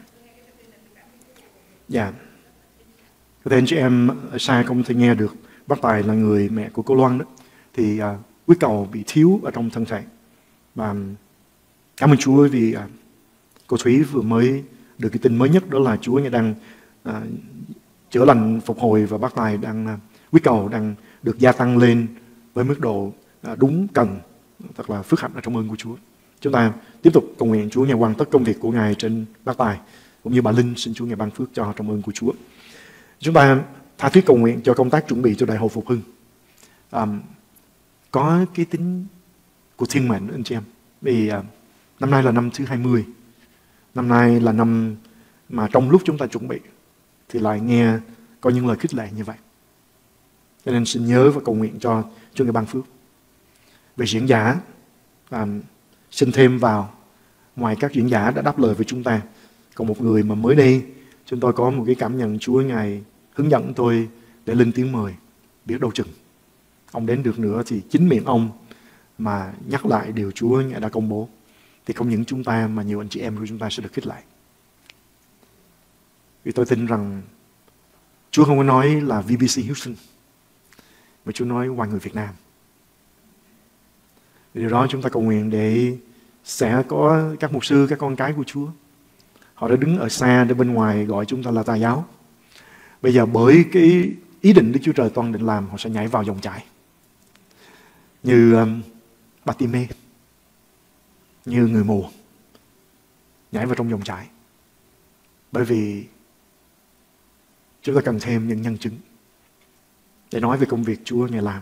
Dạ. Có thể anh chị em ở xa không thể nghe được. Bác Tài là người mẹ của cô Loan đó. Thì uh, huyết cầu bị thiếu ở trong thân thể. Và cảm ơn Chúa vì uh, cô Thúy vừa mới được cái tin mới nhất, đó là Chúa đang uh, chữa lành, phục hồi, và bác Tài đang uh, huyết cầu đang được gia tăng lên với mức độ uh, đúng cần. Thật là phước hạnh ở trong ơn của Chúa. Chúng ta tiếp tục cầu nguyện Chúa Ngài hoàn tất công việc của Ngài trên bác Tài cũng như bà Linh. Xin Chúa Ngài ban phước cho trong ơn của Chúa. Chúng ta tha thiết cầu nguyện cho công tác chuẩn bị cho Đại hội Phục Hưng. À, có cái tính của thiên mệnh anh chị em. Vì à, năm nay là năm thứ hai mươi. Năm nay là năm mà trong lúc chúng ta chuẩn bị thì lại nghe có những lời khích lệ như vậy. Cho nên xin nhớ và cầu nguyện cho Chúa Ngài ban phước. Về diễn giả, à, xin thêm vào, ngoài các diễn giả đã đáp lời với chúng ta, còn một người mà mới đây, chúng tôi có một cái cảm nhận Chúa Ngài hướng dẫn tôi để lên tiếng mời. Biết đâu chừng ông đến được nữa thì chính miệng ông mà nhắc lại điều Chúa Ngài đã công bố, thì không những chúng ta mà nhiều anh chị em của chúng ta sẽ được khích lệ. Vì tôi tin rằng Chúa không có nói là vê bê xê Houston, mà Chúa nói ngoài người Việt Nam. Điều đó chúng ta cầu nguyện để sẽ có các mục sư, các con cái của Chúa. Họ đã đứng ở xa để bên ngoài gọi chúng ta là tà giáo. Bây giờ bởi cái ý định Đức Chúa Trời toàn định làm, họ sẽ nhảy vào dòng chảy. Như um, Batime, như người mù, nhảy vào trong dòng chảy. Bởi vì chúng ta cần thêm những nhân chứng để nói về công việc Chúa Ngài làm.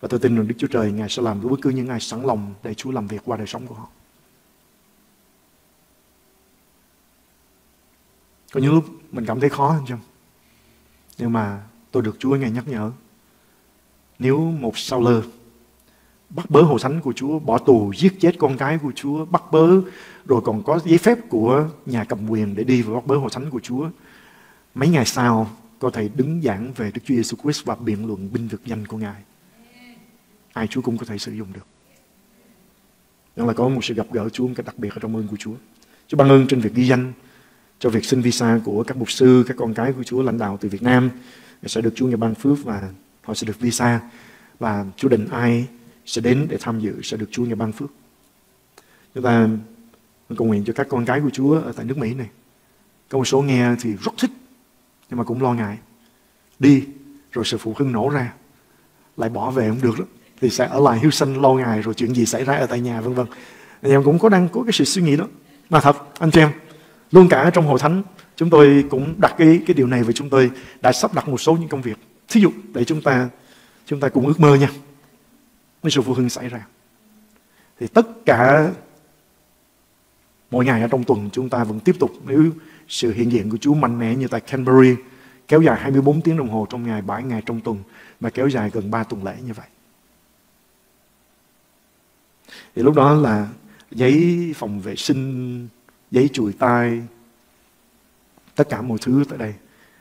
Và tôi tin rằng Đức Chúa Trời Ngài sẽ làm với bất cứ những ai sẵn lòng để Chúa làm việc qua đời sống của họ. Có những lúc mình cảm thấy khó không? Nhưng mà tôi được Chúa Ngài nhắc nhở, nếu một sao lơ bắt bớ hội thánh của Chúa, bỏ tù, giết chết con cái của Chúa, bắt bớ, rồi còn có giấy phép của nhà cầm quyền để đi và bắt bớ hội thánh của Chúa, mấy ngày sau có thể đứng giảng về Đức Chúa Giêsu Christ và biện luận binh vực danh của Ngài. Ai Chúa cũng có thể sử dụng được. Nhưng là có một sự gặp gỡ Chúa một cách đặc biệt ở trong ơn của Chúa. Chúa ban ơn trên việc ghi danh, cho việc xin visa của các mục sư, các con cái của Chúa lãnh đạo từ Việt Nam sẽ được Chúa Ngài ban phước và họ sẽ được visa. Và Chúa định ai sẽ đến để tham dự sẽ được Chúa Ngài ban phước. Chúng ta cầu nguyện cho các con cái của Chúa ở tại nước Mỹ này. Có một số nghe thì rất thích nhưng mà cũng lo ngại. Đi rồi sự phục hưng nổ ra, lại bỏ về không được đó, thì sẽ ở lại Houston lo ngại rồi chuyện gì xảy ra ở tại nhà vân vân. Anh em cũng có đang có cái sự suy nghĩ đó. Mà thật anh chị em, luôn cả trong hội thánh, chúng tôi cũng đặt cái cái điều này và chúng tôi đã sắp đặt một số những công việc. Thí dụ để chúng ta chúng ta cũng ước mơ nha. Nếu sự phục hưng xảy ra thì tất cả mỗi ngày ở trong tuần chúng ta vẫn tiếp tục, nếu sự hiện diện của Chúa mạnh mẽ như tại Canterbury kéo dài hai mươi bốn tiếng đồng hồ trong ngày, bảy ngày trong tuần mà kéo dài gần ba tuần lễ như vậy. Thì lúc đó là giấy phòng vệ sinh, giấy chùi tay, tất cả mọi thứ tại đây.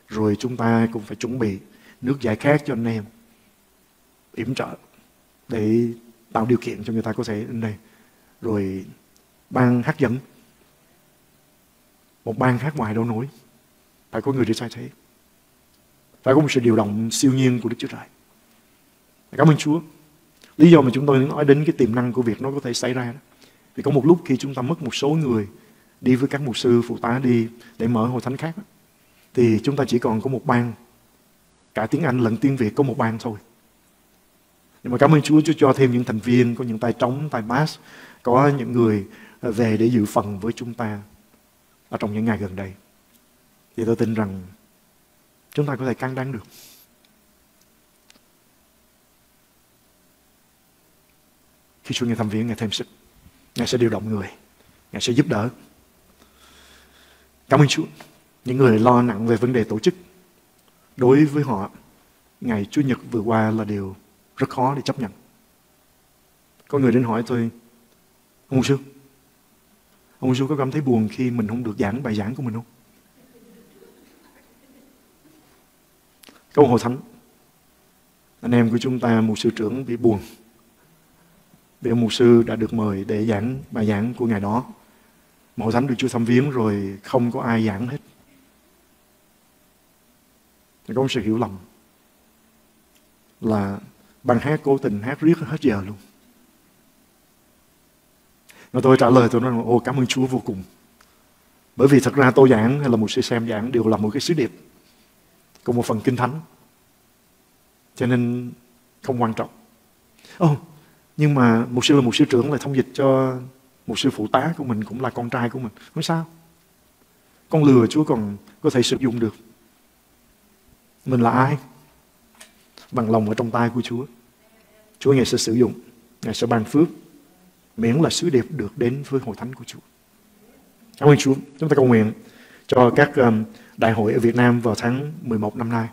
Rồi chúng ta cũng phải chuẩn bị nước giải khát cho anh em, yểm trợ để tạo điều kiện cho người ta có thể đến đây. Rồi ban hát dẫn, một ban hát ngoài đâu nổi, phải có người để sai thế. Phải có một sự điều động siêu nhiên của Đức Chúa Trời. Cảm ơn Chúa. Lý do mà chúng tôi nói đến cái tiềm năng của việc nó có thể xảy ra đó, thì có một lúc khi chúng ta mất một số người đi với các mục sư, phụ tá đi để mở hội thánh khác đó, thì chúng ta chỉ còn có một ban, cả tiếng Anh lẫn tiếng Việt có một ban thôi. Nhưng mà cảm ơn Chúa, Chúa cho thêm những thành viên, có những tay trống, tay bass, có những người về để dự phần với chúng ta ở trong những ngày gần đây. Thì tôi tin rằng chúng ta có thể căng đáng được. Khi Chúa Ngài thăm viếng, Ngài thêm sức, Ngài sẽ điều động người, Ngài sẽ giúp đỡ. Cảm ơn Chúa. Những người lo nặng về vấn đề tổ chức, đối với họ ngày Chủ nhật vừa qua là điều rất khó để chấp nhận. Có người đến hỏi tôi, Ông sư, ông sư có cảm thấy buồn khi mình không được giảng bài giảng của mình không? Câu Hội Thánh, anh em của chúng ta, mục sư trưởng bị buồn vì mục sư đã được mời để giảng bài giảng của ngày đó. Hội Thánh được Chúa thăm viếng rồi không có ai giảng hết. Có một sự hiểu lầm là ban hát cố tình hát riết hết giờ luôn. Và tôi trả lời tôi nói ô cảm ơn Chúa vô cùng. Bởi vì thật ra tôi giảng hay là một sư xem giảng đều là một cái sứ điệp, cùng một phần Kinh Thánh. Cho nên không quan trọng. Ô, nhưng mà một sư là một sư trưởng lại thông dịch cho một sư phụ tá của mình cũng là con trai của mình. Không sao. Con lừa Chúa còn có thể sử dụng được. Mình là ai? Bằng lòng ở trong tay của Chúa. Chúa Ngài sẽ sử dụng. Ngài sẽ ban phước. Miễn là sứ điệp được đến với Hội Thánh của Chúa. Cảm ơn Chúa. Chúng ta cầu nguyện cho các đại hội ở Việt Nam vào tháng mười một năm nay.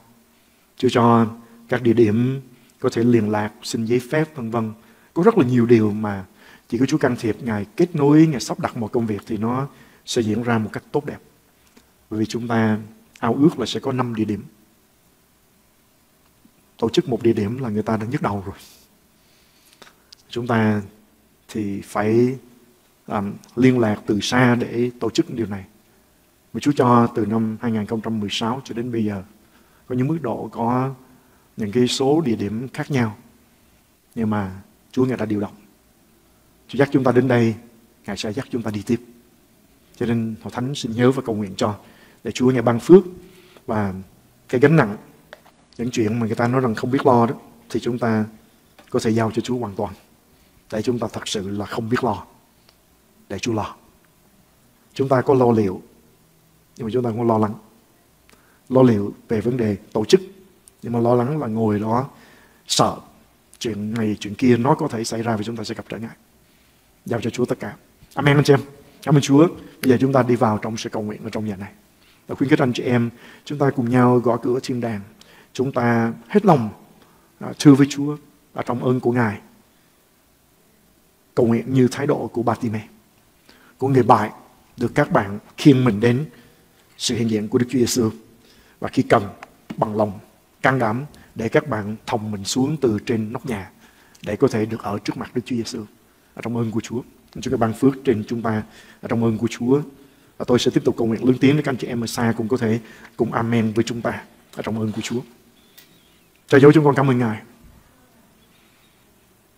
Chúa cho các địa điểm có thể liên lạc, xin giấy phép, vân vân. Có rất là nhiều điều mà chỉ có Chúa can thiệp, Ngài kết nối, Ngài sắp đặt mọi công việc thì nó sẽ diễn ra một cách tốt đẹp. Bởi vì chúng ta ao ước là sẽ có năm địa điểm. Tổ chức một địa điểm là người ta đã nhức đầu rồi. Chúng ta thì phải um, liên lạc từ xa để tổ chức điều này. Mà Chúa cho từ năm hai nghìn không trăm mười sáu cho đến bây giờ có những mức độ, có những cái số địa điểm khác nhau. Nhưng mà Chúa Ngài đã điều động. Chúa dắt chúng ta đến đây, Ngài sẽ dắt chúng ta đi tiếp. Cho nên Hội Thánh xin nhớ và cầu nguyện cho để Chúa Ngài ban phước và cái gánh nặng, những chuyện mà người ta nói rằng không biết lo đó, thì chúng ta có thể giao cho Chúa hoàn toàn. Để chúng ta thật sự là không biết lo, để Chúa lo. Chúng ta có lo liệu, nhưng mà chúng ta cũng lo lắng. Lo liệu về vấn đề tổ chức, nhưng mà lo lắng là ngồi đó sợ chuyện này, chuyện kia nó có thể xảy ra và chúng ta sẽ gặp trở ngại. Giao cho Chúa tất cả. Amen anh chị em. Cảm ơn Chúa. Bây giờ chúng ta đi vào trong sự cầu nguyện ở trong nhà này. Và khuyến khích anh chị em, chúng ta cùng nhau gõ cửa thiên đàng. Chúng ta hết lòng thưa với Chúa và trong ơn của Ngài. Cầu nguyện như thái độ của Ba-ti-mê, của người bại, được các bạn khiêng mình đến sự hiện diện của Đức Chúa Giê-xu. Và khi cần, bằng lòng, can đảm để các bạn thòng mình xuống từ trên nóc nhà để có thể được ở trước mặt Đức Chúa Giê-xu. Trong ơn của Chúa, Chúa Ngài ban phước trên chúng ta. Trong ơn của Chúa, và tôi sẽ tiếp tục cầu nguyện lương tiếng để các anh chị em ở xa cũng có thể cùng amen với chúng ta. Trong ơn của Chúa, Cha dấu chúng con cảm ơn Ngài,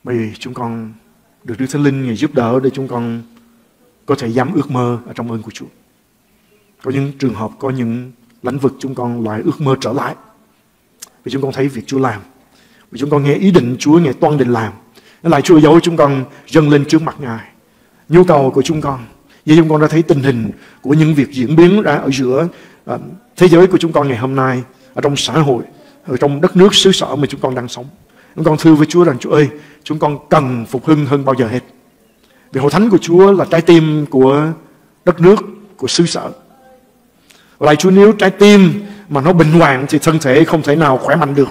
vì chúng con được Đức Thánh Linh Ngài giúp đỡ để chúng con có thể dám ước mơ ở trong ơn của Chúa. Có những trường hợp, có những lĩnh vực chúng con lại ước mơ trở lại. Vì chúng con thấy việc Chúa làm, vì chúng con nghe ý định Chúa Ngài toan định làm. Nó lại Chúa dấu chúng con dâng lên trước mặt Ngài nhu cầu của chúng con. Vì chúng con đã thấy tình hình của những việc diễn biến ra ở giữa uh, thế giới của chúng con ngày hôm nay, ở trong xã hội, ở trong đất nước xứ sở mà chúng con đang sống. Chúng con thưa với Chúa rằng Chúa ơi, chúng con cần phục hưng hơn bao giờ hết. Vì Hội Thánh của Chúa là trái tim của đất nước, của xứ sở. Lạy Chúa, nếu trái tim mà nó bệnh hoạn thì thân thể không thể nào khỏe mạnh được.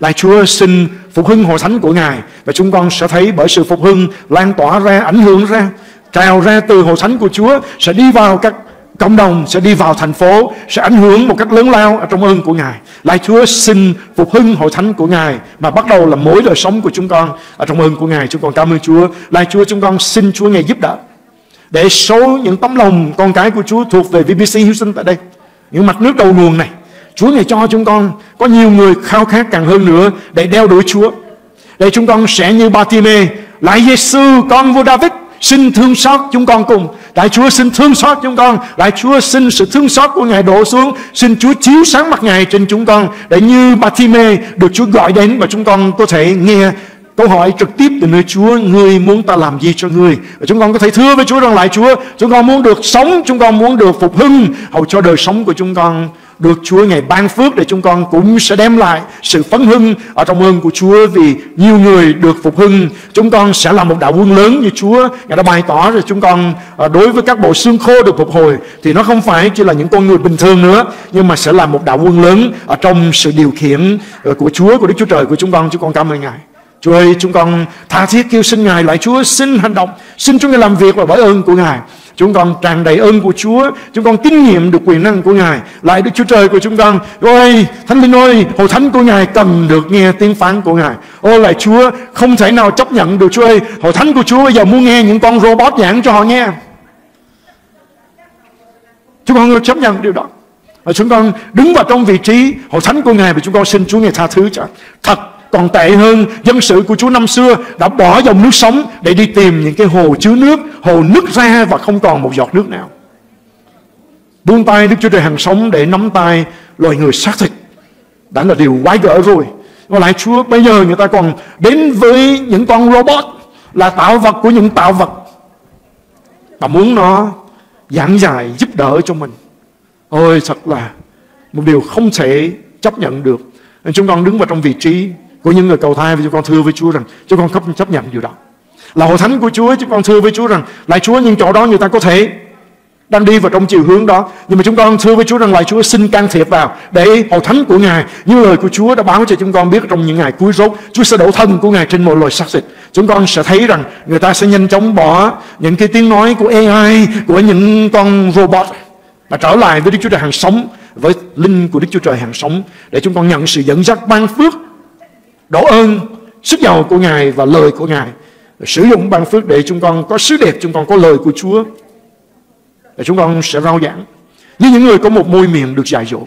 Lạy Chúa, xin phục hưng Hội Thánh của Ngài. Và chúng con sẽ thấy bởi sự phục hưng lan tỏa ra, ảnh hưởng ra, trào ra từ Hội Thánh của Chúa, sẽ đi vào các cộng đồng, sẽ đi vào thành phố, sẽ ảnh hưởng một cách lớn lao ở trong ơn của Ngài. Lạy Chúa, xin phục hưng Hội Thánh của Ngài mà bắt đầu là mỗi đời sống của chúng con ở trong ơn của Ngài. Chúng con cảm ơn Chúa. Lạy Chúa, chúng con xin Chúa Ngài giúp đỡ để số những tấm lòng con cái của Chúa thuộc về vê bê xê Houston tại đây, những mạch nước đầu nguồn này, Chúa Ngài cho chúng con có nhiều người khao khát càng hơn nữa để đeo đuổi Chúa, để chúng con sẽ như Ba-ti-mê, lại Giê-xu con vua David, xin thương xót chúng con cùng. Đại Chúa xin thương xót chúng con. Đại Chúa xin sự thương xót của Ngài đổ xuống. Xin Chúa chiếu sáng mặt Ngài trên chúng con, để như Ba-ti-mê được Chúa gọi đến và chúng con có thể nghe câu hỏi trực tiếp từ nơi Chúa: Ngươi muốn ta làm gì cho Ngươi? Và chúng con có thể thưa với Chúa rằng lại Chúa, chúng con muốn được sống, chúng con muốn được phục hưng, hầu cho đời sống của chúng con được Chúa Ngài ban phước, để chúng con cũng sẽ đem lại sự phấn hưng ở trong ơn của Chúa. Vì nhiều người được phục hưng, chúng con sẽ là một đạo quân lớn như Chúa Ngài đã bày tỏ. Rồi chúng con đối với các bộ xương khô được phục hồi thì nó không phải chỉ là những con người bình thường nữa, nhưng mà sẽ là một đạo quân lớn ở trong sự điều khiển của Chúa, của Đức Chúa Trời của chúng con. Chúng con cảm ơn Ngài. Chúa ơi, chúng con tha thiết kêu xin Ngài, lạy Chúa, xin hành động, xin Chúa Ngài làm việc và bởi ơn của Ngài. Chúng con tràn đầy ơn của Chúa, chúng con tín nhiệm được quyền năng của Ngài. Lại Đức Chúa Trời của chúng con, ôi Thánh Linh ơi, hội thánh của Ngài cần được nghe tiếng phán của Ngài. Ôi lại Chúa, không thể nào chấp nhận được Chúa ơi, hội thánh của Chúa bây giờ muốn nghe những con robot giảng cho họ nghe. Chúng con chấp nhận điều đó. Và chúng con đứng vào trong vị trí hội thánh của Ngài, và chúng con xin Chúa Ngài tha thứ cho. Thật còn tệ hơn, dân sự của Chúa năm xưa đã bỏ dòng nước sống để đi tìm những cái hồ chứa nước, hồ nứt ra và không còn một giọt nước nào. Buông tay Đức Chúa Trời hàng sống để nắm tay loài người xác thịt đã là điều quái gở rồi. Và lại Chúa, bây giờ người ta còn đến với những con robot là tạo vật của những tạo vật và muốn nó giảng dạy giúp đỡ cho mình. Ôi thật là một điều không thể chấp nhận được. Nên chúng con đứng vào trong vị trí của những người cầu thai, và chúng con thưa với Chúa rằng chúng con không chấp nhận điều đó. Là hội thánh của Chúa, chúng con thưa với Chúa rằng lạy Chúa, nhưng chỗ đó người ta có thể đang đi vào trong chiều hướng đó, nhưng mà chúng con thưa với Chúa rằng lạy Chúa, xin can thiệp vào để hội thánh của Ngài, như lời của Chúa đã báo cho chúng con biết, trong những ngày cuối rốt Chúa sẽ đổ thân của Ngài trên mọi loài xác thịt. Chúng con sẽ thấy rằng người ta sẽ nhanh chóng bỏ những cái tiếng nói của a i, của những con robot, và trở lại với Đức Chúa Trời hàng sống, với linh của Đức Chúa Trời hàng sống, để chúng con nhận sự dẫn dắt, ban phước, đổ ơn, sức giàu của Ngài và lời của Ngài, sử dụng ban phước để chúng con có sứ đẹp, chúng con có lời của Chúa, để chúng con sẽ rao giảng như những người có một môi miệng được dạy dỗ,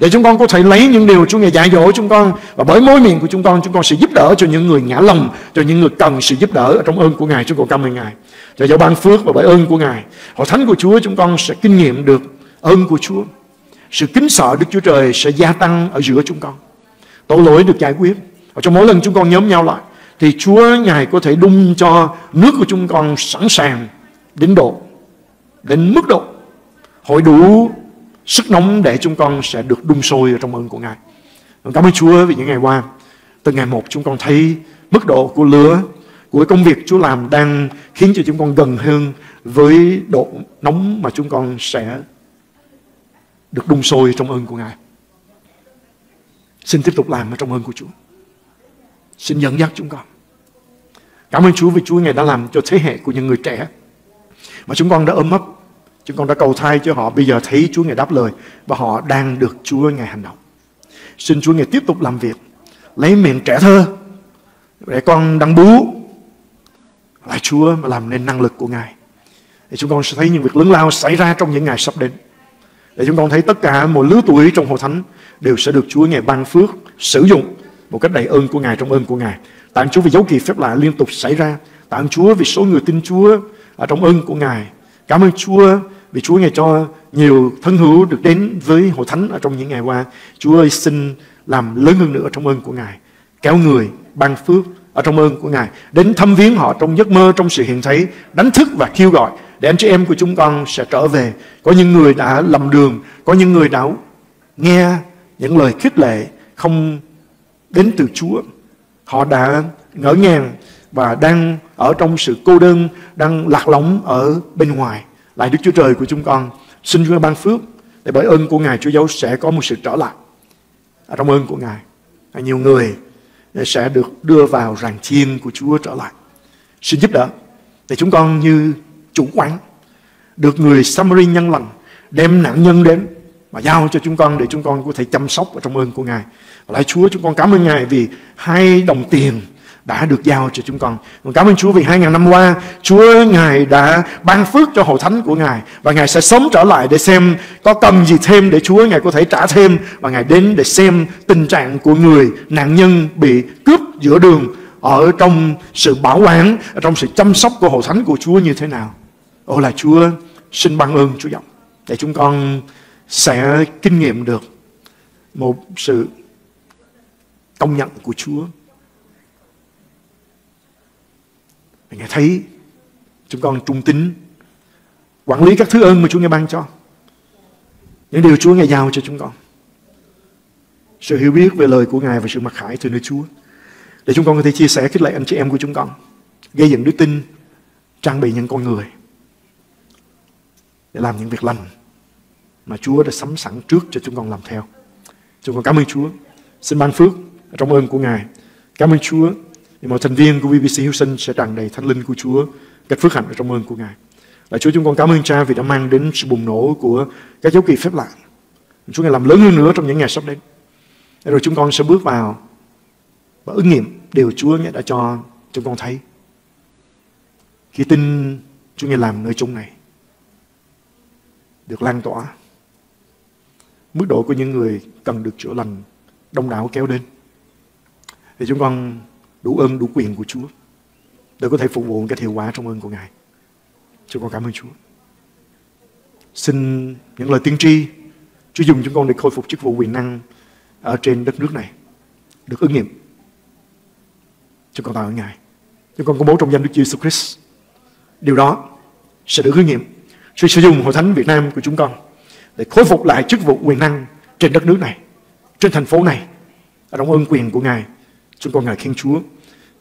để chúng con có thể lấy những điều Chúa Ngài dạy dỗ chúng con, và bởi môi miệng của chúng con, chúng con sẽ giúp đỡ cho những người ngã lòng, cho những người cần sự giúp đỡ. Ở trong ơn của Ngài, chúng con cảm ơn Ngài. Cho dấu ban phước và bởi ơn của Ngài, hội thánh của Chúa, chúng con sẽ kinh nghiệm được ơn của Chúa. Sự kính sợ Đức Chúa Trời sẽ gia tăng ở giữa chúng con, tội lỗi được giải quyết. Và trong mỗi lần chúng con nhóm nhau lại thì Chúa Ngài có thể đun cho nước của chúng con sẵn sàng đến độ, đến mức độ hội đủ sức nóng để chúng con sẽ được đun sôi trong ơn của Ngài. Cảm ơn Chúa vì những ngày qua, từ ngày một chúng con thấy mức độ của lửa, của công việc Chúa làm đang khiến cho chúng con gần hơn với độ nóng mà chúng con sẽ được đun sôi trong ơn của Ngài. Xin tiếp tục làm ở trong ơn của Chúa. Xin dẫn dắt chúng con. Cảm ơn Chúa vì Chúa Ngài đã làm cho thế hệ của những người trẻ mà chúng con đã ôm ấp, chúng con đã cầu thai cho họ, bây giờ thấy Chúa Ngài đáp lời và họ đang được Chúa Ngài hành động. Xin Chúa Ngài tiếp tục làm việc, lấy miệng trẻ thơ để con đang bú lại Chúa mà làm nên năng lực của Ngài, để chúng con sẽ thấy những việc lớn lao xảy ra trong những ngày sắp đến, để chúng con thấy tất cả mọi lứa tuổi trong hội thánh đều sẽ được Chúa Ngài ban phước, sử dụng một cách đầy ơn của Ngài, trong ơn của Ngài. Tạ ơn Chúa vì dấu kỳ phép lạ liên tục xảy ra. Tạ ơn Chúa vì số người tin Chúa ở trong ơn của Ngài. Cảm ơn Chúa vì Chúa Ngài cho nhiều thân hữu được đến với hội thánh ở trong những ngày qua. Chúa ơi, xin làm lớn hơn nữa trong ơn của Ngài, kéo người, ban phước ở trong ơn của Ngài, đến thăm viếng họ trong giấc mơ, trong sự hiện thấy, đánh thức và kêu gọi, để anh chị em của chúng con sẽ trở về. Có những người đã lầm đường, có những người đã nghe những lời khích lệ không đến từ Chúa, họ đã ngỡ ngàng và đang ở trong sự cô đơn, đang lạc lõng ở bên ngoài. Lại Đức Chúa Trời của chúng con, xin Chúa ban phước để bởi ơn của Ngài, Chúa Giêsu sẽ có một sự trở lại ở trong ơn của Ngài. Nhiều người sẽ được đưa vào ràng chiên của Chúa trở lại. Xin giúp đỡ để chúng con như chủ quán, được người Samari nhân lành đem nạn nhân đến mà giao cho chúng con, để chúng con có thể chăm sóc ở trong ơn của Ngài. Lạy Chúa, chúng con cảm ơn Ngài vì hai đồng tiền đã được giao cho chúng con. Cảm ơn Chúa vì hai ngàn năm qua, Chúa Ngài đã ban phước cho hội thánh của Ngài, và Ngài sẽ sớm trở lại để xem có cần gì thêm để Chúa Ngài có thể trả thêm. Và Ngài đến để xem tình trạng của người nạn nhân bị cướp giữa đường ở trong sự bảo quản, ở trong sự chăm sóc của hội thánh của Chúa như thế nào. Ô là Chúa, xin ban ơn Chúa giọng để chúng con sẽ kinh nghiệm được một sự công nhận của Chúa. Ngài thấy chúng con trung tín quản lý các thứ ơn mà Chúa Ngài ban cho, những điều Chúa Ngài giao cho chúng con, sự hiểu biết về lời của Ngài và sự mặc khải từ nơi Chúa, để chúng con có thể chia sẻ khích lệ anh chị em của chúng con, gây dựng đức tin, trang bị những con người để làm những việc lành mà Chúa đã sắm sẵn trước cho chúng con làm theo. Chúng con cảm ơn Chúa, xin ban phước trong ơn của Ngài. Cảm ơn Chúa Thì mọi thành viên của vê bê xê Hiếu Sinh sẽ tràn đầy Thánh Linh của Chúa, các phước hạnh và trong ơn của Ngài. Lạy Chúa, chúng con cảm ơn Cha vì đã mang đến sự bùng nổ của các dấu kỳ phép lạ. Chúa, Ngài làm lớn hơn nữa trong những ngày sắp đến. Để rồi chúng con sẽ bước vào và ứng nghiệm điều Chúa Ngài đã cho chúng con thấy. Khi tin Chúa Ngài làm nơi chúng này được lan tỏa, mức độ của những người cần được chữa lành đông đảo kéo đến, thì chúng con đủ ơn, đủ quyền của Chúa để có thể phục vụ cái hiệu quả trong ơn của Ngài. Chúng con cảm ơn Chúa. Xin những lời tiên tri Chúa dùng chúng con để khôi phục chức vụ quyền năng ở trên đất nước này được ứng nghiệm. Chúng con tạ ơn Ngài. Chúng con công bố trong danh Đức Giêsu Christ, điều đó sẽ được ứng nghiệm. Chúa sử dụng Hội Thánh Việt Nam của chúng con để khôi phục lại chức vụ quyền năng trên đất nước này, trên thành phố này, ở trong ơn quyền của Ngài. Chúng con ngợi khen Chúa.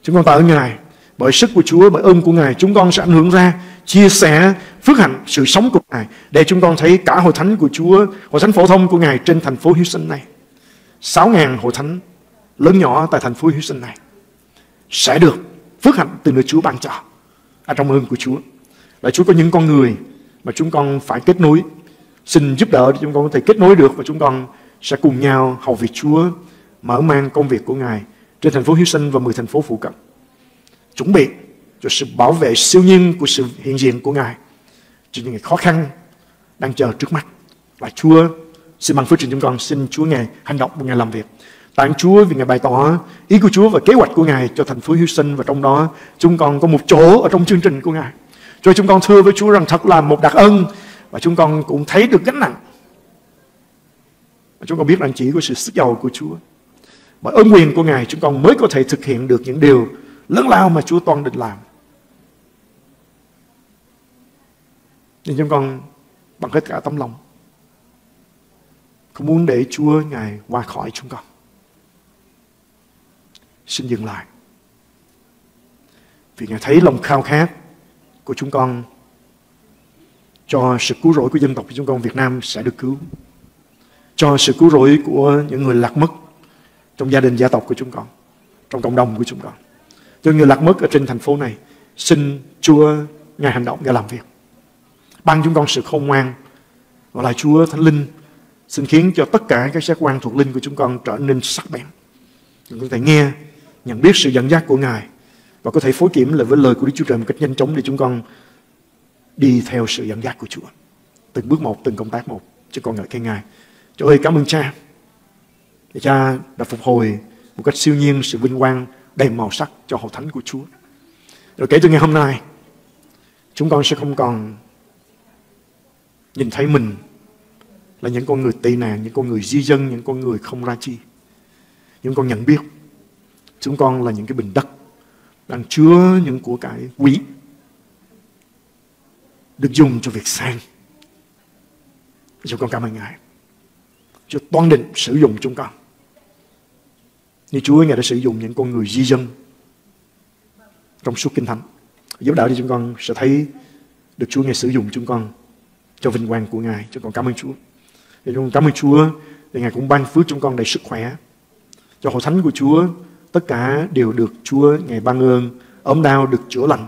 Chúng con tạ ơn Ngài. Bởi sức của Chúa, bởi ơn của Ngài, chúng con sẽ ảnh hưởng ra, chia sẻ phước hạnh, sự sống của Ngài, để chúng con thấy cả Hội Thánh của Chúa, Hội Thánh phổ thông của Ngài trên thành phố Houston này, sáu ngàn Hội Thánh lớn nhỏ tại thành phố Houston này sẽ được phước hạnh từ nơi Chúa ban cho, ở trong ơn của Chúa. Lạy Chúa, có những con người mà chúng con phải kết nối, xin giúp đỡ để chúng con có thể kết nối được, và chúng con sẽ cùng nhau hầu việc Chúa, mở mang công việc của Ngài trên thành phố Houston và mười thành phố phụ cận, chuẩn bị cho sự bảo vệ siêu nhiên của sự hiện diện của Ngài trên những ngày khó khăn đang chờ trước mắt. Lạy Chúa, xin ban phước trên chúng con, xin Chúa Ngài hành động, Ngài làm việc. Tạ ơn Chúa vì Ngài bày tỏ ý của Chúa và kế hoạch của Ngài cho thành phố Houston, và trong đó chúng con có một chỗ ở trong chương trình của Ngài. Cho chúng con thưa với Chúa rằng thật là một đặc ân, và chúng con cũng thấy được gánh nặng. Và chúng con biết rằng chỉ có sự sức giàu của Chúa, bởi ơn quyền của Ngài, chúng con mới có thể thực hiện được những điều lớn lao mà Chúa toàn định làm. Nhưng chúng con bằng hết cả tấm lòng không muốn để Chúa Ngài qua khỏi chúng con. Xin dừng lại, vì Ngài thấy lòng khao khát của chúng con cho sự cứu rỗi của dân tộc của chúng con Việt Nam sẽ được cứu, cho sự cứu rỗi của những người lạc mất trong gia đình gia tộc của chúng con, trong cộng đồng của chúng con, cho người lạc mất ở trên thành phố này. Xin Chúa Ngài hành động, Ngài làm việc, ban chúng con sự khôn ngoan. Và lại Chúa Thánh Linh, xin khiến cho tất cả các giác quan thuộc linh của chúng con trở nên sắc bén, chúng con có thể nghe, nhận biết sự dẫn dắt của Ngài, và có thể phối kiểm lại với lời của Đức Chúa Trời một cách nhanh chóng, để chúng con đi theo sự dẫn dắt của Chúa, từng bước một, từng công tác một. Chứ con ngợi khen Ngài. Chúa ơi, cảm ơn Cha, để Cha đã phục hồi một cách siêu nhiên sự vinh quang đầy màu sắc cho Hội Thánh của Chúa. Rồi kể từ ngày hôm nay, chúng con sẽ không còn nhìn thấy mình là những con người tị nạn, những con người di dân, những con người không ra chi. Nhưng con nhận biết chúng con là những cái bình đất đang chứa những của cải quý, được dùng cho việc sang. Chúng con cảm ơn Ngài. Chúa toàn định sử dụng chúng con như Chúa Ngài đã sử dụng những con người di dân trong suốt Kinh Thánh. Giúp đỡ cho chúng con sẽ thấy được Chúa Ngài sử dụng chúng con cho vinh quang của Ngài. Chúng con cảm ơn Chúa. Chúng con cảm ơn Chúa để Ngài cũng ban phước chúng con đầy sức khỏe, cho Hội Thánh của Chúa tất cả đều được Chúa Ngài ban ơn, ốm đau được chữa lành.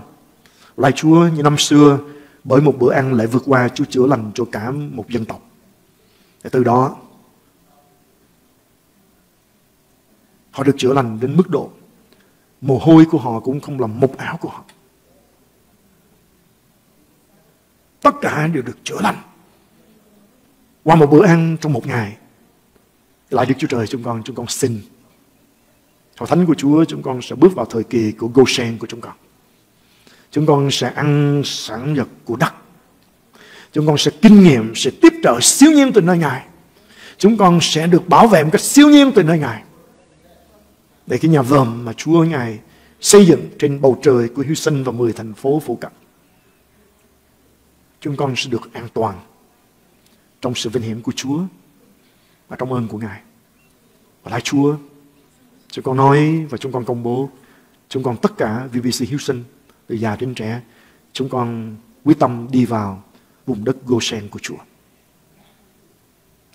Lạy Chúa, như năm xưa, bởi một bữa ăn lại vượt qua, Chúa chữa lành cho cả một dân tộc. Để từ đó họ được chữa lành đến mức độ mồ hôi của họ cũng không làm mục áo của họ. Tất cả đều được chữa lành qua một bữa ăn trong một ngày. Lại Đức Chúa Trời, chúng con, chúng con xin Hội Thánh của Chúa, chúng con sẽ bước vào thời kỳ của Goshen của chúng con. Chúng con sẽ ăn sản vật của đất. Chúng con sẽ kinh nghiệm, sẽ tiếp trợ siêu nhiên từ nơi Ngài. Chúng con sẽ được bảo vệ một cách siêu nhiên từ nơi Ngài, để cái nhà vườn mà Chúa Ngài xây dựng trên bầu trời của Houston và mười thành phố phụ cận, chúng con sẽ được an toàn trong sự vinh hiển của Chúa và trong ơn của Ngài. Và lại Chúa, chúng con nói và chúng con công bố, chúng con tất cả vê bê xê Houston, từ già đến trẻ, chúng con quyết tâm đi vào vùng đất Goshen của Chúa.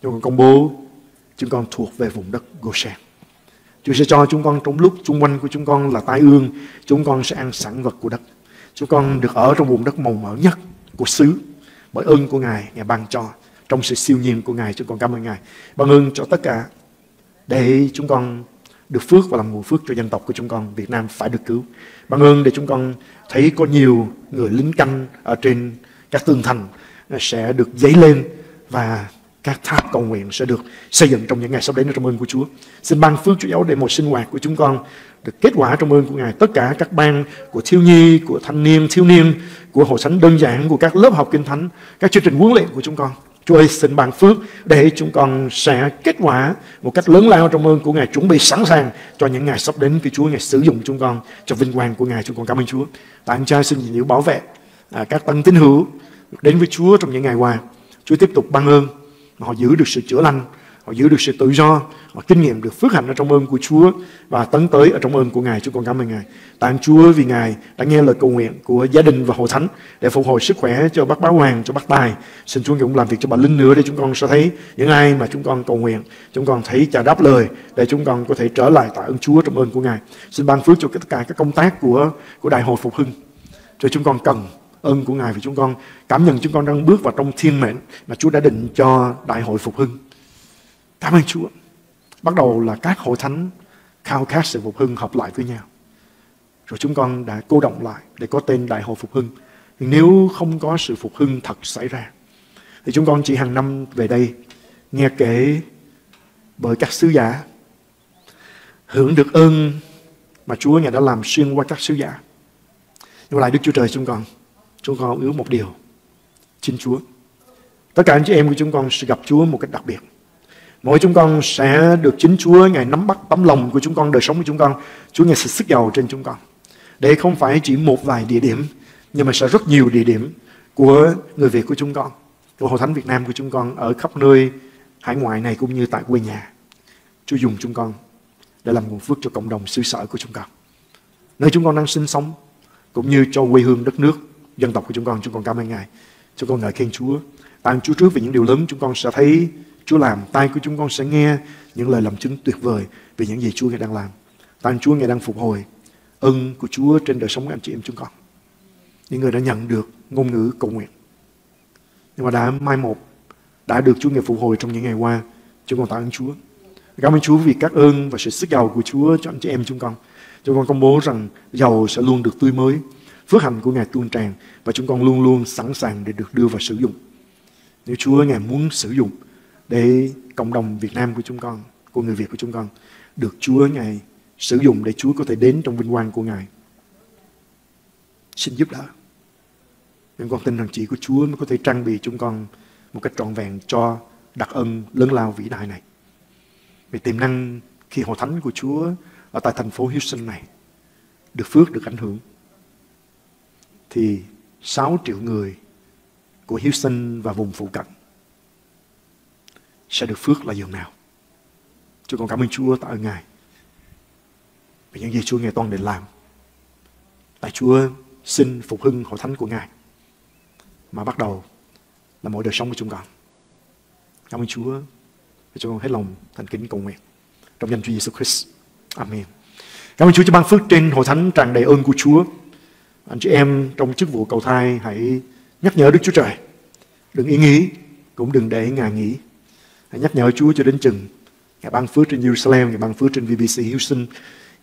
Chúng con công bố, chúng con thuộc về vùng đất Goshen. Chúa sẽ cho chúng con trong lúc xung quanh của chúng con là tai ương, chúng con sẽ ăn sản vật của đất. Chúng con được ở trong vùng đất màu mỡ nhất của xứ. Bởi ơn của Ngài, Ngài ban cho. Trong sự siêu nhiên của Ngài, chúng con cảm ơn Ngài. Ban ơn cho tất cả để chúng con được phước và làm nguồn phước cho dân tộc của chúng con. Việt Nam phải được cứu. Ban ơn để chúng con thấy có nhiều người lính canh ở trên các tường thành sẽ được dấy lên và các tháp cầu nguyện sẽ được xây dựng trong những ngày sắp đến trong ơn của Chúa. Xin ban phước Chúa giáo để một sinh hoạt của chúng con được kết quả trong ơn của Ngài. Tất cả các ban của thiếu nhi, của thanh niên, thiếu niên, của hội thánh đơn giản, của các lớp học kinh thánh, các chương trình huấn luyện của chúng con. Chúa ơi, xin ban phước để chúng con sẽ kết quả một cách lớn lao trong ơn của Ngài, chuẩn bị sẵn sàng cho những ngày sắp đến. Vì Chúa, Ngài sử dụng chúng con cho vinh quang của Ngài. Chúng con cảm ơn Chúa. Tại anh cha xin gìn giữ bảo vệ à, các tân tín hữu đến với Chúa trong những ngày qua. Chúa tiếp tục ban ơn mà họ giữ được sự chữa lành, họ giữ được sự tự do, họ kinh nghiệm được phước hạnh ở trong ơn của Chúa và tấn tới ở trong ơn của Ngài. Chúng con cảm ơn Ngài. Tạ ơn Chúa vì Ngài đã nghe lời cầu nguyện của gia đình và hội thánh để phục hồi sức khỏe cho bác Báo Hoàng, cho bác Tài. Xin Chúa cũng làm việc cho bà Linh nữa để chúng con sẽ thấy những ai mà chúng con cầu nguyện, chúng con thấy Cha đáp lời để chúng con có thể trở lại tạ ơn Chúa trong ơn của Ngài. Xin ban phước cho tất cả các công tác của của Đại hội Phục Hưng cho chúng con cần ơn của Ngài, vì chúng con cảm nhận chúng con đang bước vào trong thiên mệnh mà Chúa đã định cho Đại hội Phục Hưng. Cảm ơn Chúa. Bắt đầu là các hội thánh khao khát sự phục hưng hợp lại với nhau. Rồi chúng con đã cô động lại để có tên Đại hội Phục Hưng. Nhưng nếu không có sự phục hưng thật xảy ra, thì chúng con chỉ hàng năm về đây nghe kể bởi các sứ giả, hưởng được ơn mà Chúa Ngài đã làm xuyên qua các sứ giả. Nhưng lại Đức Chúa Trời chúng con, chúng con ước một điều. Xin Chúa, tất cả anh chị em của chúng con sẽ gặp Chúa một cách đặc biệt. Mỗi chúng con sẽ được chính Chúa Ngài nắm bắt tấm lòng của chúng con, đời sống của chúng con. Chúa Ngài sẽ sức giàu trên chúng con. Để không phải chỉ một vài địa điểm, nhưng mà sẽ rất nhiều địa điểm của người Việt của chúng con, của hội thánh Việt Nam của chúng con ở khắp nơi hải ngoại này cũng như tại quê nhà. Chúa dùng chúng con để làm nguồn phước cho cộng đồng xứ sở của chúng con, nơi chúng con đang sinh sống, cũng như cho quê hương đất nước, dân tộc của chúng con. Chúng con cảm ơn Ngài. Chúng con ngợi khen Chúa. Tạ ơn Chúa trước vì những điều lớn chúng con sẽ thấy Chúa làm, tai của chúng con sẽ nghe những lời làm chứng tuyệt vời về những gì Chúa Ngài đang làm. Tạ ơn Chúa Ngài đang phục hồi ơn của Chúa trên đời sống của anh chị em chúng con. Những người đã nhận được ngôn ngữ cầu nguyện, nhưng mà đã mai một, đã được Chúa Ngài phục hồi trong những ngày qua. Chúng con tạ ơn Chúa. Cảm ơn Chúa vì các ơn và sự sức giàu của Chúa cho anh chị em chúng con. Chúng con công bố rằng giàu sẽ luôn được tươi mới, phước hạnh của Ngài tuôn tràn, và chúng con luôn luôn sẵn sàng để được đưa vào sử dụng. Nếu Chúa Ngài muốn sử dụng để cộng đồng Việt Nam của chúng con, của người Việt của chúng con, được Chúa Ngài sử dụng để Chúa có thể đến trong vinh quang của Ngài, xin giúp đỡ. Nên con tin rằng chỉ của Chúa mới có thể trang bị chúng con một cách trọn vẹn cho đặc ân lớn lao vĩ đại này. Vì tiềm năng khi hội thánh của Chúa ở tại thành phố Houston này được phước, được ảnh hưởng, thì sáu triệu người của Houston và vùng phụ cận sẽ được phước là dường nào. Chúng con cảm ơn Chúa, tạ ơn Ngài vì những gì Chúa Ngài toàn định làm. Tại Chúa xin phục hưng hội thánh của Ngài mà bắt đầu là mỗi đời sống của chúng con. Cảm ơn Chúa. Chúng con hết lòng thành kính cầu nguyện trong danh Chúa Giêsu Christ. Amen. Cảm ơn Chúa cho ban phước trên hội thánh tràn đầy ơn của Chúa. Anh chị em trong chức vụ cầu thai hãy nhắc nhở Đức Chúa Trời, đừng ý nghĩ, cũng đừng để Ngài nghĩ. Hãy nhắc nhở Chúa cho đến chừng Ngài ban phước trên Jerusalem, Ngài ban phước trên vê bê xê Houston,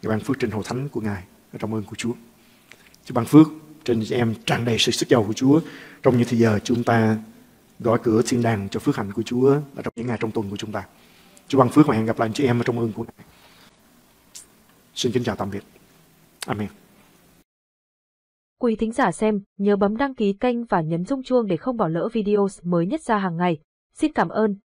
Ngài ban phước trên hội thánh của Ngài ở trong ơn của Chúa. Chúa ban phước trên chị em tràn đầy sự sức giàu của Chúa trong những thời giờ chúng ta gõ cửa thiên đàng cho phước hạnh của Chúa ở trong những ngày trong tuần của chúng ta. Chúa ban phước và hẹn gặp lại anh chị em ở trong ơn của Ngài. Xin kính chào tạm biệt. Amen. Quý thính giả xem, nhớ bấm đăng ký kênh và nhấn rung chuông để không bỏ lỡ video mới nhất ra hàng ngày. Xin cảm ơn.